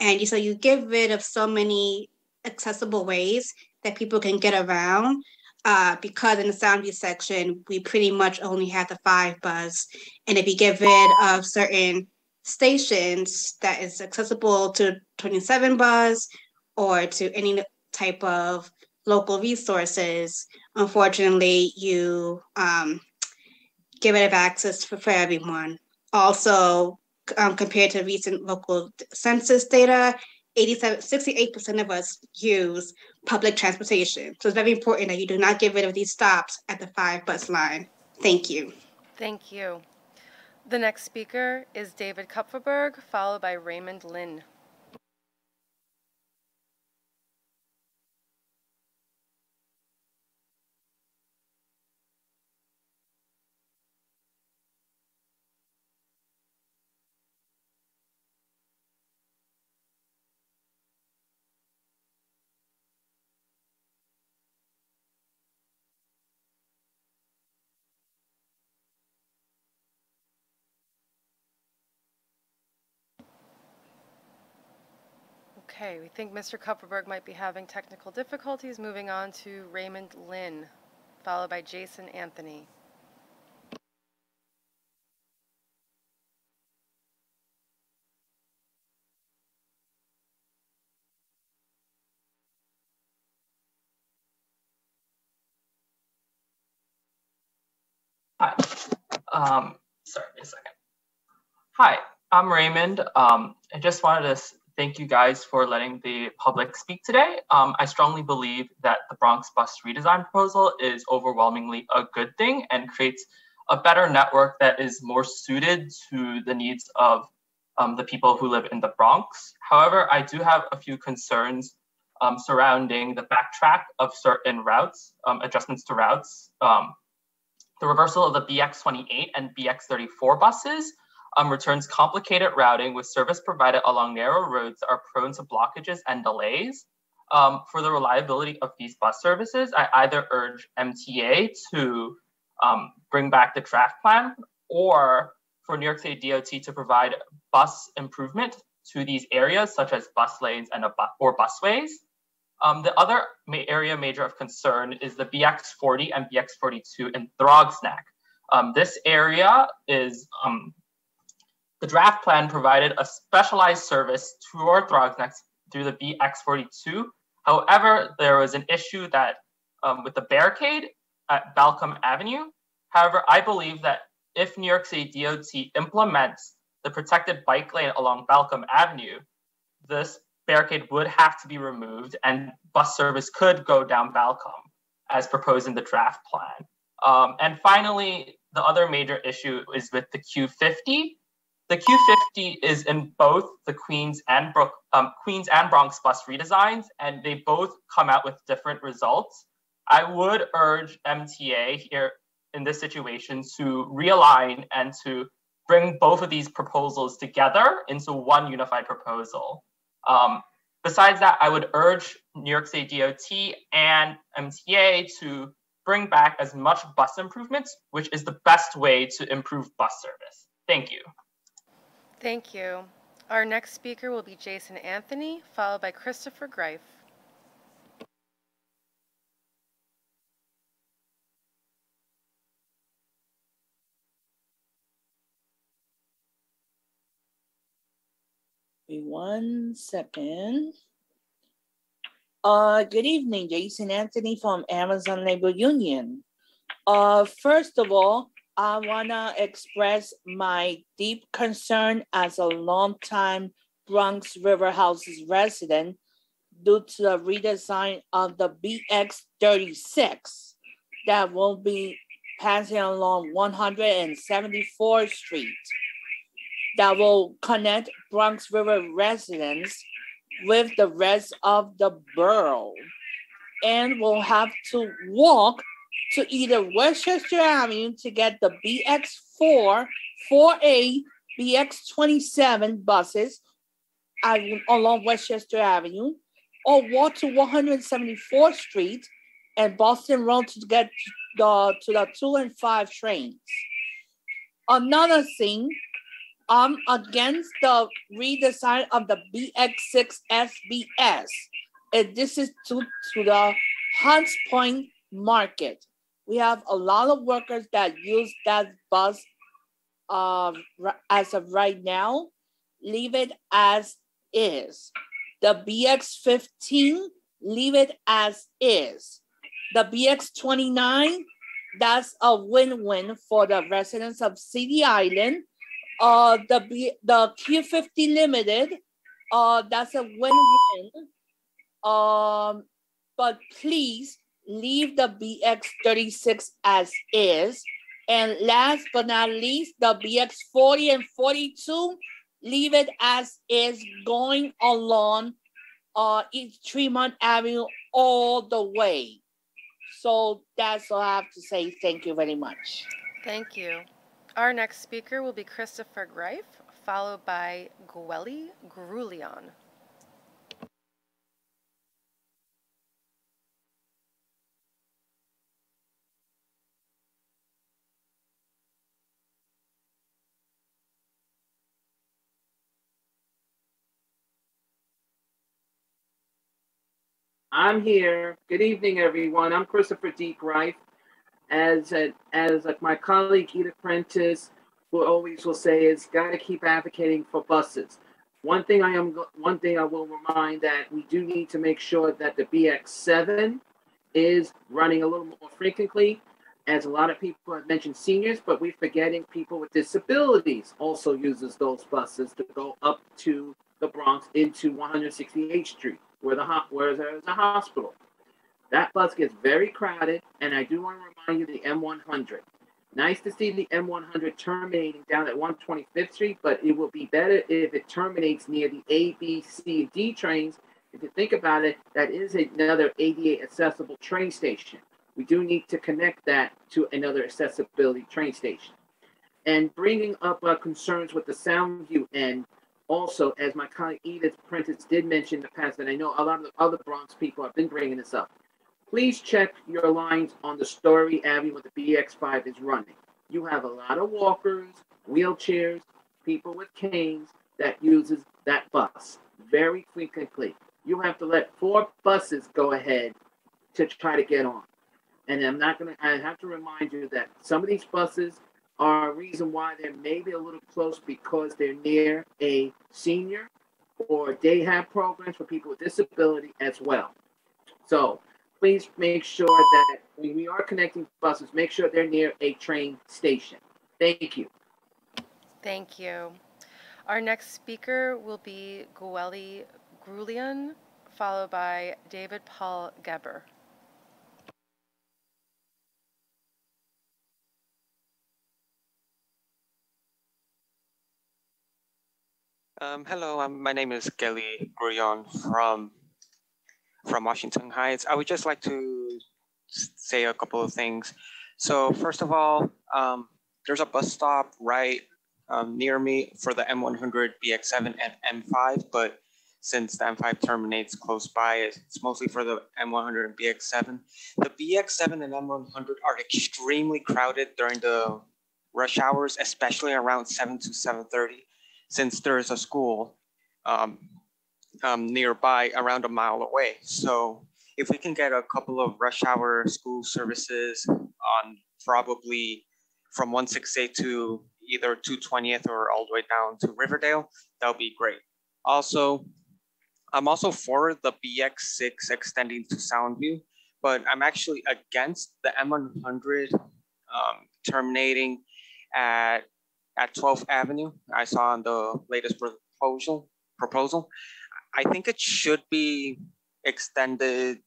And so you get rid of so many accessible ways that people can get around. Uh, because in the Soundview section, we pretty much only had the five bus. And if you get rid of certain stations that is accessible to twenty-seven bus or to any type of local resources, unfortunately, you um, get rid of access for, for everyone. Also, um, compared to recent local census data, sixty-eight percent of us use public transportation. So it's very important that you do not get rid of these stops at the five bus line. Thank you. Thank you. The next speaker is David Kupferberg, followed by Raymond Lynn. Okay, we think Mister Kupferberg might be having technical difficulties. Moving on to Raymond Lynn, followed by Jason Anthony. Um, sorry, wait a second. Hi, I'm Raymond. Um, I just wanted to thank you guys for letting the public speak today. Um, I strongly believe that the Bronx bus redesign proposal is overwhelmingly a good thing and creates a better network that is more suited to the needs of um, the people who live in the Bronx. However, I do have a few concerns um, surrounding the backtrack of certain routes, um, adjustments to routes, um, the reversal of the B X twenty-eight and B X thirty-four buses um, returns complicated routing with service provided along narrow roads that are prone to blockages and delays. Um, for the reliability of these bus services, I either urge M T A to Um, bring back the track plan, or for New York City D O T to provide bus improvement to these areas, such as bus lanes and a bu or busways. Um, the other ma area major of concern is the B X forty and B X forty-two in Throggsneck. Um, this area is, um, the draft plan provided a specialized service toward Throggsneck through the B X forty-two. However, there was an issue that um, with the barricade at Balcom Avenue. However, I believe that if New York City D O T implements the protected bike lane along Balcom Avenue, this barricade would have to be removed and bus service could go down Balcom as proposed in the draft plan. Um, and finally, the other major issue is with the Q fifty. The Q fifty is in both the Queens and, Brook, um, Queens and Bronx bus redesigns, and they both come out with different results. I would urge M T A here in this situation to realign and to bring both of these proposals together into one unified proposal. Um, besides that, I would urge New York City D O T and M T A to bring back as much bus improvements, which is the best way to improve bus service. Thank you. Thank you. Our next speaker will be Jason Anthony, followed by Christopher Greif. One second. Uh, good evening, Jason Anthony from Amazon Labor Union. Uh, first of all, I wanna express my deep concern as a longtime Bronx River Houses resident due to the redesign of the B X thirty-six that will be passing along one hundred seventy-fourth Street. That will connect Bronx River residents with the rest of the borough and will have to walk to either Westchester Avenue to get the B X four, four A, B X twenty-seven buses along Westchester Avenue, or walk to one hundred seventy-fourth Street and Boston Road to get the, to the two and five trains. Another thing, I'm against the redesign of the B X six S B S. And this is due to the Hunts Point market. We have a lot of workers that use that bus uh, as of right now. Leave it as is. The B X fifteen, leave it as is. The B X twenty-nine, that's a win-win for the residents of City Island. Uh, the B, the Q fifty Limited, uh, that's a win-win. Um, but please leave the B X thirty-six as is. And last but not least, the B X forty and forty-two, leave it as is, going along uh, East Tremont Avenue all the way. So that's all I have to say. Thank you very much. Thank you. Our next speaker will be Christopher Greif, followed by Gweli Grulion. I'm here. Good evening, everyone. I'm Christopher D. Greif. As a, as like my colleague Edith Prentice will always will say, is got to keep advocating for buses. One thing I am one thing I will remind that we do need to make sure that the B X seven is running a little more frequently, As a lot of people have mentioned seniors, but we're forgetting people with disabilities also uses those buses to go up to the Bronx into one hundred sixty-eighth Street, where, the, where there's a hospital. That bus gets very crowded, and I do want to remind you the M one hundred. Nice to see the M one hundred terminating down at one twenty-fifth Street, but it will be better if it terminates near the A, B, C, and D trains. If you think about it, that is another A D A accessible train station. We do need to connect that to another accessibility train station. And bringing up our concerns with the Soundview end, also, as my colleague Edith Prentice did mention in the past, and I know a lot of the other Bronx people have been bringing this up, please check your lines on the Story Avenue where the B X five is running. You have a lot of walkers, wheelchairs, people with canes that uses that bus very frequently. You have to let four buses go ahead to try to get on. And I'm not going to, I have to remind you that some of these buses are a reason why they're maybe a little close because they're near a senior or they have programs for people with disability as well. So please make sure that when we are connecting buses, make sure they're near a train station. Thank you. Thank you. Our next speaker will be Gweli Grulian, followed by David Paul Gerber. Um, hello, um, my name is Gweli Grulian from from Washington Heights. I would just like to say a couple of things. So first of all, um, there's a bus stop right um, near me for the M one hundred, B X seven, and M five, but since the M five terminates close by, it's mostly for the M one hundred and B X seven. The B X seven and M one hundred are extremely crowded during the rush hours, especially around seven to seven thirty. Since there is a school um, um, nearby around a mile away. So if we can get a couple of rush hour school services on probably from one sixty-eight to either two twentieth or all the way down to Riverdale, that would be great. Also, I'm also for the B X six extending to Soundview, but I'm actually against the M one hundred um, terminating at at twelfth Avenue, I saw in the latest proposal, proposal. I think it should be extended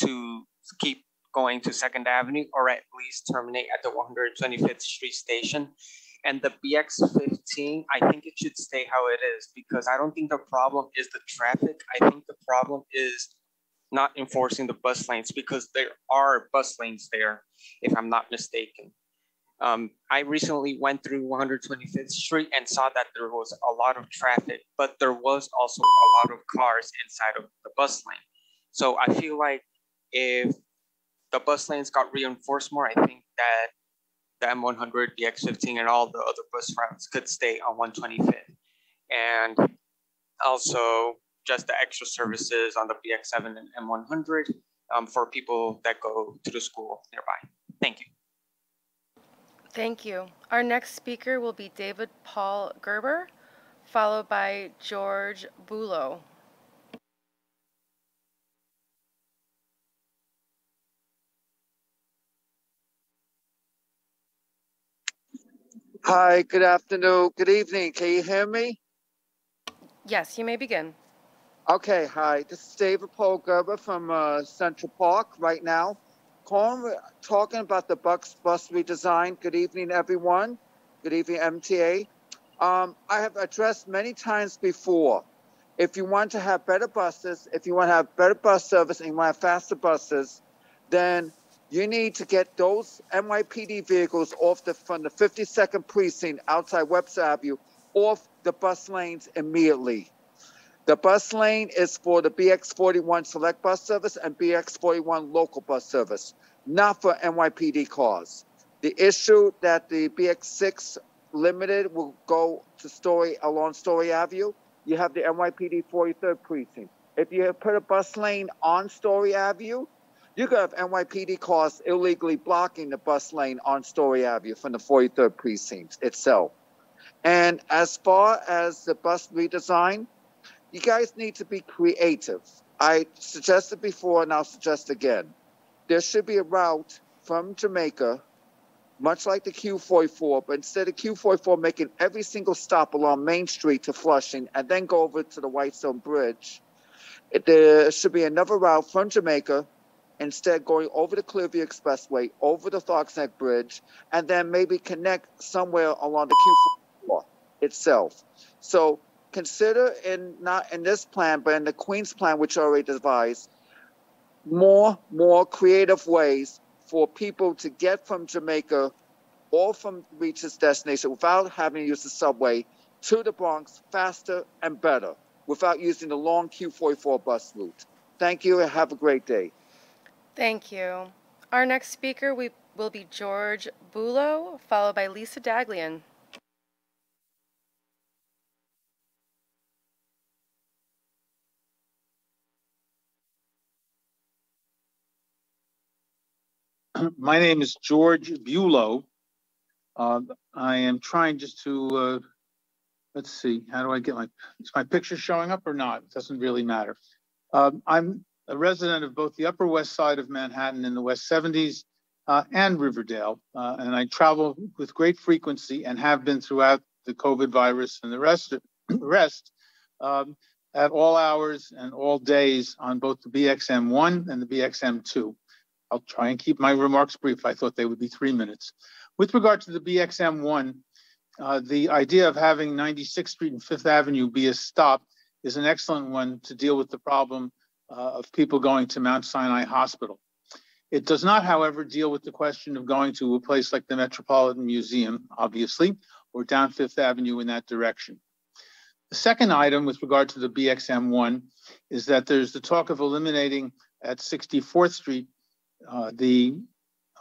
to keep going to second Avenue or at least terminate at the one twenty-fifth Street station. And the B X fifteen, I think it should stay how it is because I don't think the problem is the traffic. I think the problem is not enforcing the bus lanes because there are bus lanes there, if I'm not mistaken. Um, I recently went through one twenty-fifth Street and saw that there was a lot of traffic, but there was also a lot of cars inside of the bus lane. So I feel like if the bus lanes got reinforced more, I think that the M one hundred, B X fifteen, and all the other bus routes could stay on one twenty-fifth. And also just the extra services on the B X seven and M one hundred um, for people that go to the school nearby. Thank you. Thank you. Our next speaker will be David Paul Gerber, followed by George Bulow. Hi, good afternoon, good evening. Can you hear me? Yes, you may begin. Okay, hi. This is David Paul Gerber from uh, Central Park right now. Home, talking about the Bucks bus redesign. Good evening, everyone. Good evening, M T A. Um, I have addressed many times before. If you want to have better buses, if you want to have better bus service and you want to have faster buses, then you need to get those N Y P D vehicles off the from the fifty-second precinct outside Webster Avenue off the bus lanes immediately. The bus lane is for the B X forty-one select bus service and B X forty-one local bus service, not for N Y P D cars. The issue that the B X six limited will go to Story along Story Avenue, you have the N Y P D forty-third precinct. If you put a bus lane on Story Avenue, you could have N Y P D cars illegally blocking the bus lane on Story Avenue from the forty-third precinct itself. And as far as the bus redesign, you guys need to be creative. I suggested before and I'll suggest again. There should be a route from Jamaica much like the Q forty-four, but instead of Q forty-four making every single stop along Main Street to Flushing and then go over to the Whitestone Bridge, it, there should be another route from Jamaica, instead going over the Clearview Expressway, over the Fox Neck Bridge, and then maybe connect somewhere along the Q forty-four itself. So consider, in not in this plan, but in the Queens plan, which I already devised, more, more creative ways for people to get from Jamaica or from reach its destination without having to use the subway to the Bronx faster and better without using the long Q forty-four bus route. Thank you and have a great day. Thank you. Our next speaker we will be George Bulow, followed by Lisa Daglian. My name is George Bulow. Uh, I am trying just to, uh, let's see, how do I get my, is my picture showing up or not? It doesn't really matter. Um, I'm a resident of both the Upper West Side of Manhattan in the West seventies uh, and Riverdale. Uh, and I travel with great frequency and have been throughout the COVID virus and the rest, of, rest um, at all hours and all days on both the B X M one and the B X M two. I'll try and keep my remarks brief. I thought they would be three minutes. With regard to the B X M one, uh, the idea of having ninety-sixth Street and Fifth Avenue be a stop is an excellent one to deal with the problem uh, of people going to Mount Sinai Hospital. It does not, however, deal with the question of going to a place like the Metropolitan Museum, obviously, or down Fifth Avenue in that direction. The second item with regard to the B X M one is that there's the talk of eliminating at sixty-fourth Street Uh, the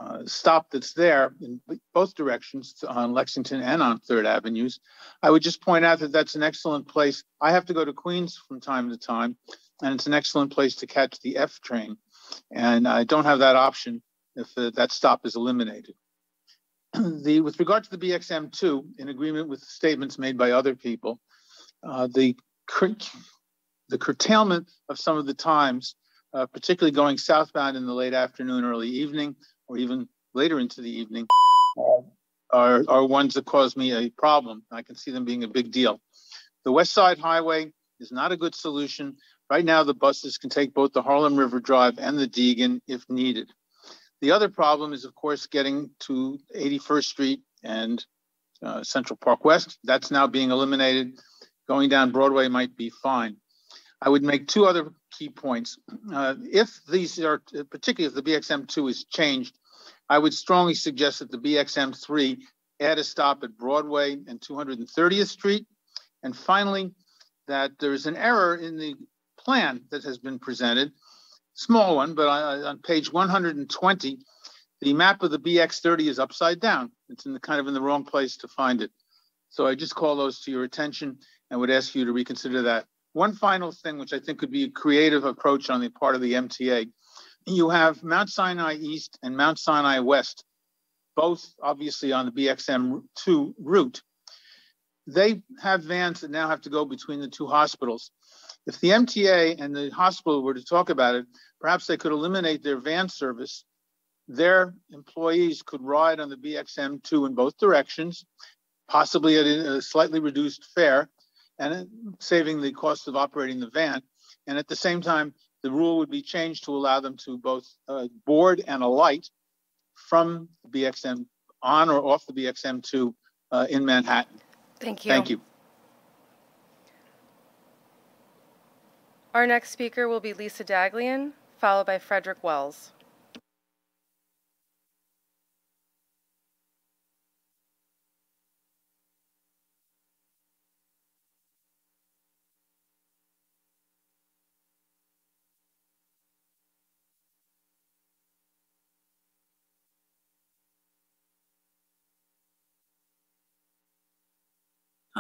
uh, stop that's there in both directions on Lexington and on Third Avenues. I would just point out that that's an excellent place. I have to go to Queens from time to time, and it's an excellent place to catch the F train. And I don't have that option if uh, that stop is eliminated. The, with regard to the B X M two, in agreement with statements made by other people, uh, the, cur the curtailment of some of the times, Uh, particularly going southbound in the late afternoon, early evening, or even later into the evening, are, are ones that cause me a problem. I can see them being a big deal. The West Side Highway is not a good solution. Right now, the buses can take both the Harlem River Drive and the Deegan if needed. The other problem is, of course, getting to eighty-first Street and uh, Central Park West. That's now being eliminated. Going down Broadway might be fine. I would make two other key points. Uh, if these are, particularly if the B X M two is changed, I would strongly suggest that the B X M three add a stop at Broadway and two hundred thirtieth Street. And finally, that there is an error in the plan that has been presented, small one, but on, on page one hundred twenty, the map of the B X thirty is upside down. It's in the kind of in the wrong place to find it. So I just call those to your attention and would ask you to reconsider that. One final thing, which I think could be a creative approach on the part of the M T A. You have Mount Sinai East and Mount Sinai West, both obviously on the B X M two route. They have vans that now have to go between the two hospitals. If the M T A and the hospital were to talk about it, perhaps they could eliminate their van service. Their employees could ride on the B X M two in both directions, possibly at a slightly reduced fare, and saving the cost of operating the van. And at the same time, the rule would be changed to allow them to both uh, board and alight from B X M, on or off the B X M two uh, in Manhattan. Thank you. Thank you. Our next speaker will be Lisa Daglian, followed by Frederick Wells.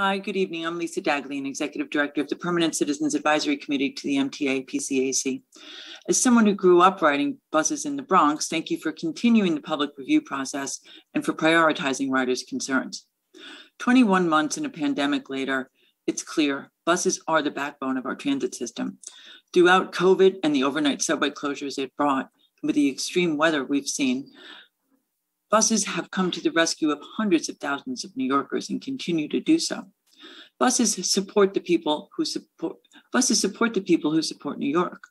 Hi, good evening. I'm Lisa Daglian, Executive Director of the Permanent Citizens Advisory Committee to the M T A P C A C. As someone who grew up riding buses in the Bronx, thank you for continuing the public review process and for prioritizing riders' concerns. twenty-one months and a pandemic later, it's clear buses are the backbone of our transit system. Throughout COVID and the overnight subway closures it brought, with the extreme weather we've seen, Buses have come to the rescue of hundreds of thousands of New Yorkers and continue to do so. Buses support the people who support, buses support the people who support New York.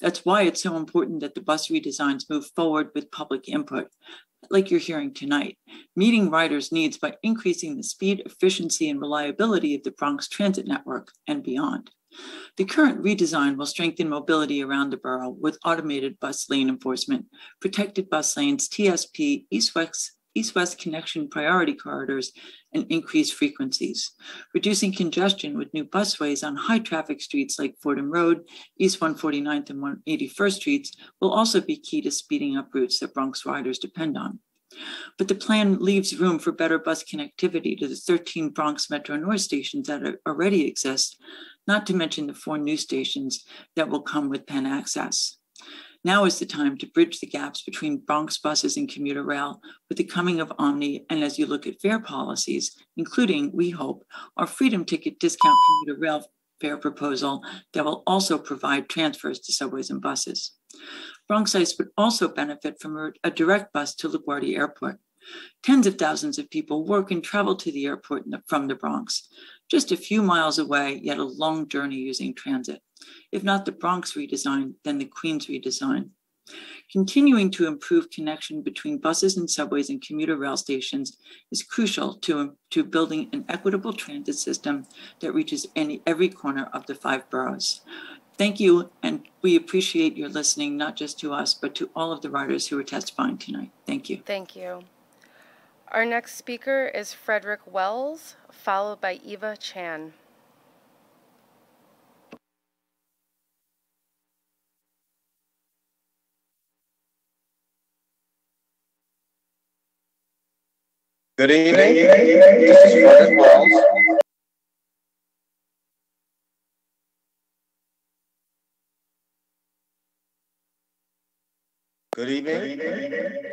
That's why it's so important that the bus redesigns move forward with public input, like you're hearing tonight, meeting riders' needs by increasing the speed, efficiency, and reliability of the Bronx transit network and beyond. The current redesign will strengthen mobility around the borough with automated bus lane enforcement, protected bus lanes, T S P, East-West, East-West connection priority corridors, and increased frequencies, reducing congestion with new busways on high-traffic streets like Fordham Road, East one forty-ninth and one eighty-first Streets will also be key to speeding up routes that Bronx riders depend on. But the plan leaves room for better bus connectivity to the thirteen Bronx Metro North stations that already exist, not to mention the four new stations that will come with Penn Access. Now is the time to bridge the gaps between Bronx buses and commuter rail with the coming of Omni, and as you look at fare policies, including, we hope, our Freedom Ticket discount commuter rail fare proposal that will also provide transfers to subways and buses. Bronxites would also benefit from a direct bus to LaGuardia Airport. Tens of thousands of people work and travel to the airport in the, from the Bronx, just a few miles away, yet a long journey using transit. If not the Bronx redesign, then the Queens redesign. Continuing to improve connection between buses and subways and commuter rail stations is crucial to, to building an equitable transit system that reaches any, every corner of the five boroughs. Thank you, and we appreciate your listening, not just to us, but to all of the riders who are testifying tonight. Thank you. Thank you. Our next speaker is Frederick Wells, followed by Eva Chan. Good evening. This is Frederick Wells. Good evening. This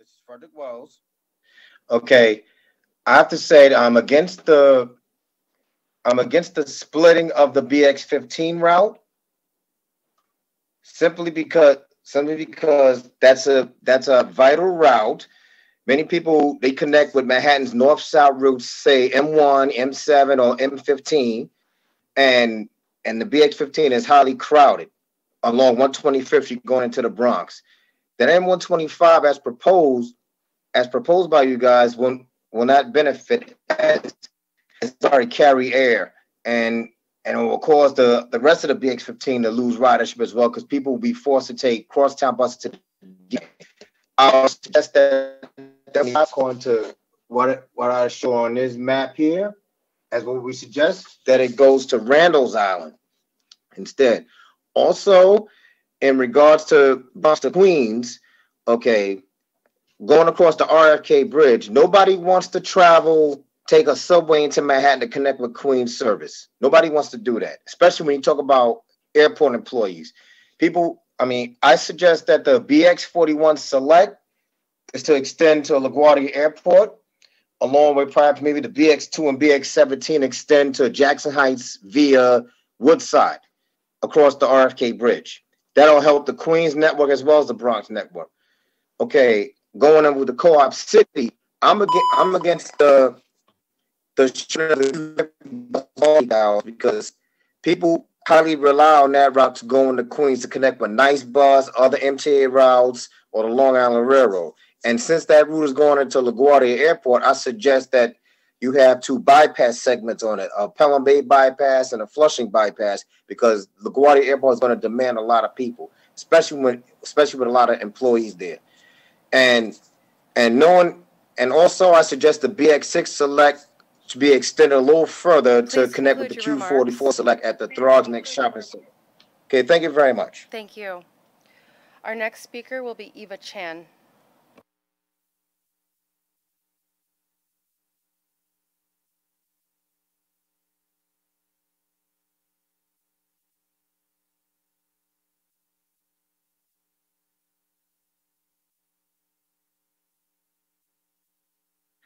is Frederick Wells. Okay, I have to say that I'm against the I'm against the splitting of the B X fifteen route. Simply because simply because that's a that's a vital route. Many people, they connect with Manhattan's north-south routes, say M one, M seven, or M fifteen, and and the B X fifteen is highly crowded along one twenty-fifth Street going into the Bronx. That M one twenty-five, as proposed, as proposed by you guys, will will not benefit as it's already carry air, and and it will cause the the rest of the B X fifteen to lose ridership as well, because people will be forced to take crosstown buses to get. I'll suggest that. According to what, what I show on this map here, as what we suggest, that it goes to Randall's Island instead. Also, in regards to Bronx to Queens, okay, going across the R F K Bridge, nobody wants to travel, take a subway into Manhattan to connect with Queens service. Nobody wants to do that, especially when you talk about airport employees. People, I mean, I suggest that the B X forty-one Select is to extend to LaGuardia Airport, along with perhaps maybe the B X two and B X seventeen extend to Jackson Heights via Woodside across the R F K Bridge. That'll help the Queens network as well as the Bronx network. Okay, going in with the co-op city, I'm against, I'm against the the because people highly rely on that route to go into Queens to connect with Nice Bus, other M T A routes, or the Long Island Railroad. And since that route is going into LaGuardia Airport, I suggest that you have two bypass segments on it, a Pelham Bay bypass and a Flushing bypass, because LaGuardia Airport is going to demand a lot of people, especially when, especially with a lot of employees there. And and knowing, and also I suggest the B X six Select to be extended a little further Please to connect with the Q forty-four remarks. Select at the Throgs Neck Shopping Center. Okay, thank you very much. Thank you. Our next speaker will be Eva Chan.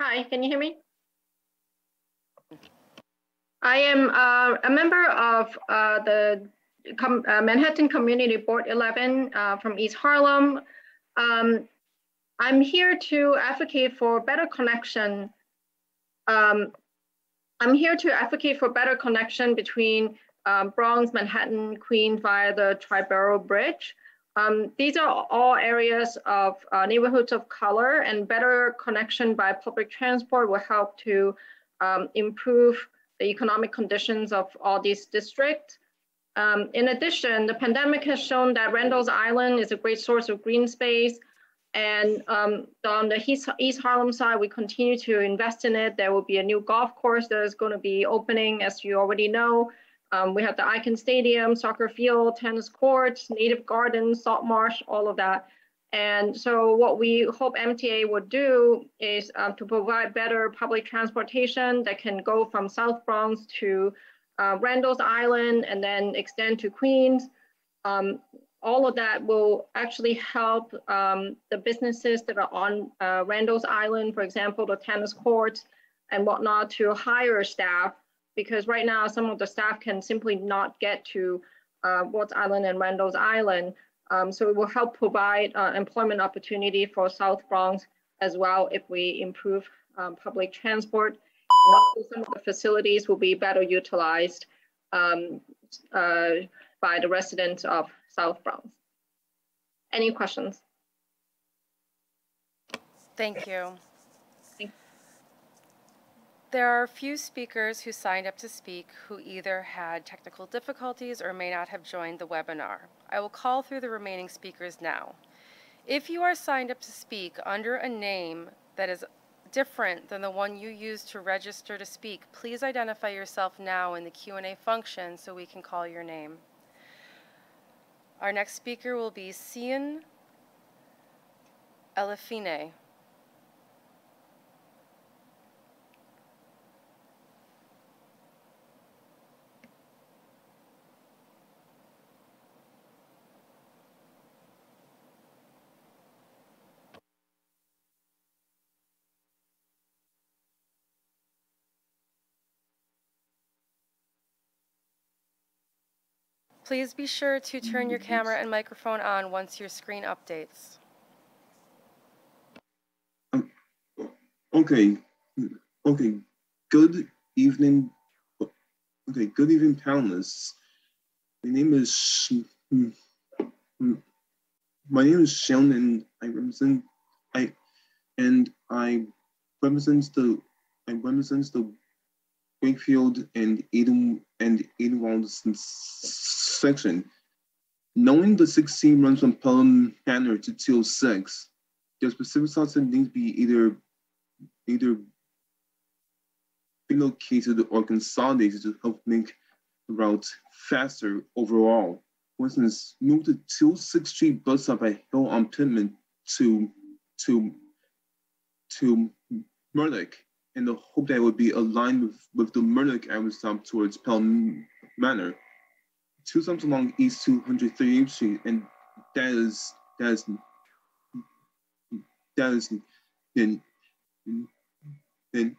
Hi, can you hear me? I am uh, a member of uh, the com uh, Manhattan Community Board eleven uh, from East Harlem. Um, I'm here to advocate for better connection. Um, I'm here to advocate for better connection between um, Bronx, Manhattan, Queens via the Triborough Bridge. Um, these are all areas of uh, neighborhoods of color, and better connection by public transport will help to um, improve the economic conditions of all these districts. Um, in addition, the pandemic has shown that Randall's Island is a great source of green space. And um, on the East, East Harlem side, we continue to invest in it. There will be a new golf course that is going to be opening, as you already know. Um, we have the Icon Stadium, soccer field, tennis courts, native gardens, salt marsh, all of that. And so what we hope M T A would do is um, to provide better public transportation that can go from South Bronx to uh, Randall's Island and then extend to Queens. Um, all of that will actually help um, the businesses that are on uh, Randall's Island, for example, the tennis courts and whatnot, to hire staff, because right now some of the staff can simply not get to uh, Watts Island and Randall's Island. Um, so it will help provide uh, employment opportunity for South Bronx as well if we improve um, public transport. And also some of the facilities will be better utilized um, uh, by the residents of South Bronx. Any questions? Thank you. There are a few speakers who signed up to speak who either had technical difficulties or may not have joined the webinar. I will call through the remaining speakers now. If you are signed up to speak under a name that is different than the one you used to register to speak, please identify yourself now in the Q and A function so we can call your name. Our next speaker will be Sian Elefine. Please be sure to turn your camera and microphone on once your screen updates. Um, okay, okay, good evening, okay, good evening panelists. My name is, my name is Sean, and I represent, I, and I represent the, I represent the Wakefield and Eden and Edenwald section. Knowing the sixteen runs from Pelham Manor to two oh six, their specific slots and needs be either either relocated or consolidated to help make the route faster overall. For instance, move the two oh six Street bus stop at Hill on Pittman to to to Murdoch, and the hope that it would be aligned with, with the Murdoch Avenue stop towards Pelham Manor. Two stops along East two thirty-eighth Street, and that is, that is, that is, and, and,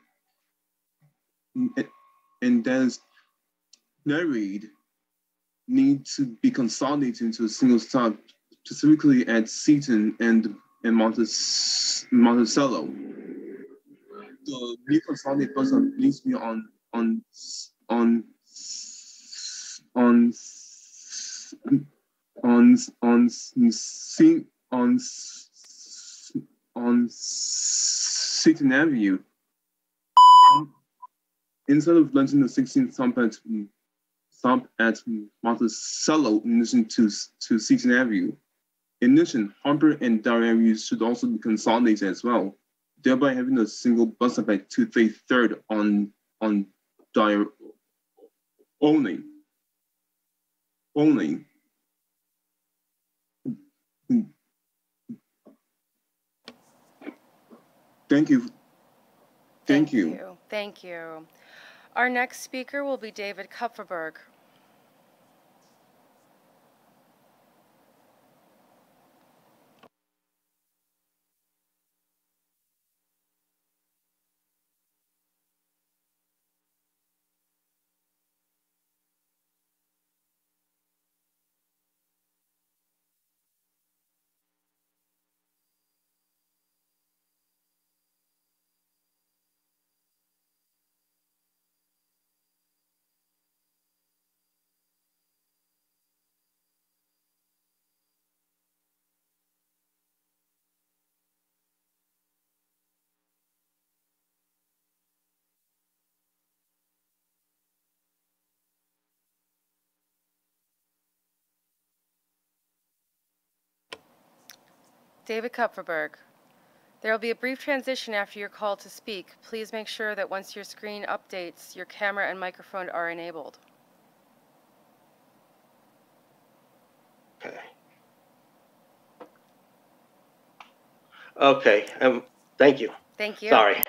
and that is narrowed, need to be consolidated into a single stop, specifically at Seton and, and Monticello. Monticello. The new consolidated bus stop needs to be on on on on on on on on Seton Avenue. Instead of lunching the sixteenth stop at stop at Monticello, in addition to to Seton Avenue. In addition, Harper and Dyer Avenues should also be consolidated as well, thereby having a single bus stop at two thirty-third on on Dyer only. Only. Thank you. Thank, Thank you. you. Thank you. Our next speaker will be David Kupferberg. David Kupferberg. There will be a brief transition after your call to speak. Please make sure that once your screen updates, your camera and microphone are enabled. Okay. Okay. Um, thank you. Thank you. Sorry.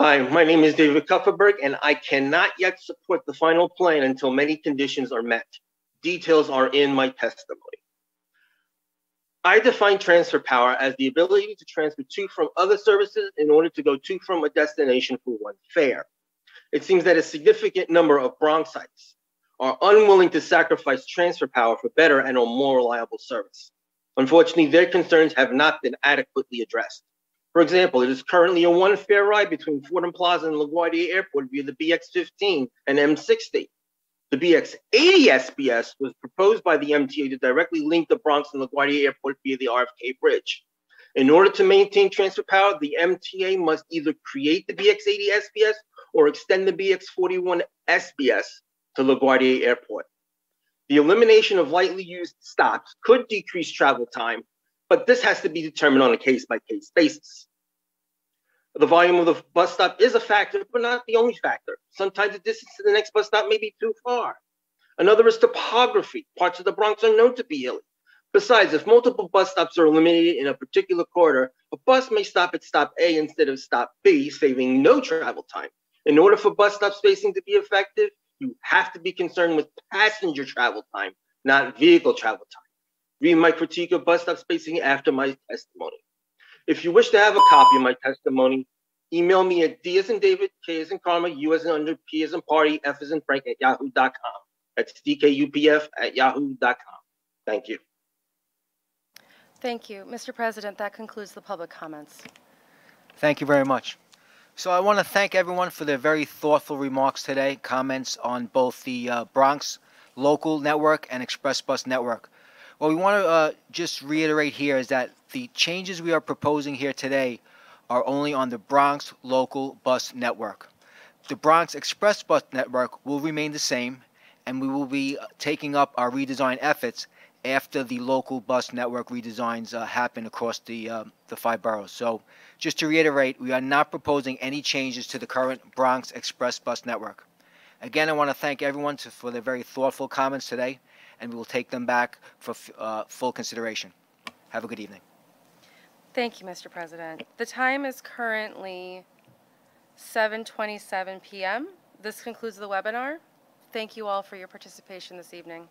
Hi, my name is David Kupferberg, and I cannot yet support the final plan until many conditions are met. Details are in my testimony. I define transfer power as the ability to transfer to from other services in order to go to from a destination for one fare. It seems that a significant number of Bronxites are unwilling to sacrifice transfer power for better and a more reliable service. Unfortunately, their concerns have not been adequately addressed. For example, it is currently a one fare ride between Fordham Plaza and LaGuardia Airport via the B X fifteen and M sixty. The B X eighty S B S was proposed by the M T A to directly link the Bronx and LaGuardia Airport via the R F K Bridge. In order to maintain transfer power, the M T A must either create the B X eighty S B S or extend the B X forty-one S B S to LaGuardia Airport. The elimination of lightly used stops could decrease travel time, but this has to be determined on a case-by-case basis. The volume of the bus stop is a factor, but not the only factor. Sometimes the distance to the next bus stop may be too far. Another is topography. Parts of the Bronx are known to be hilly. Besides, if multiple bus stops are eliminated in a particular corridor, a bus may stop at stop A instead of stop B, saving no travel time. In order for bus stop spacing to be effective, you have to be concerned with passenger travel time, not vehicle travel time. Read my critique of bus stop spacing after my testimony. If you wish to have a copy of my testimony, email me at D as in David, K as in Karma, U as in Under, P as in Party, F as in Frank at yahoo dot com. That's D K U P F at yahoo dot com. Thank you. Thank you. Mister President, that concludes the public comments. Thank you very much. So I want to thank everyone for their very thoughtful remarks today, comments on both the uh, Bronx Local Network and Express Bus Network. What we want to uh, just reiterate here is that the changes we are proposing here today are only on the Bronx Local Bus Network. The Bronx Express Bus Network will remain the same, and we will be taking up our redesign efforts after the local bus network redesigns uh, happen across the, uh, the five boroughs. So just to reiterate, we are not proposing any changes to the current Bronx Express Bus Network. Again, I want to thank everyone to, for their very thoughtful comments today, and we will take them back for uh, full consideration. Have a good evening. Thank you, Mister President. The time is currently seven twenty-seven p m This concludes the webinar. Thank you all for your participation this evening.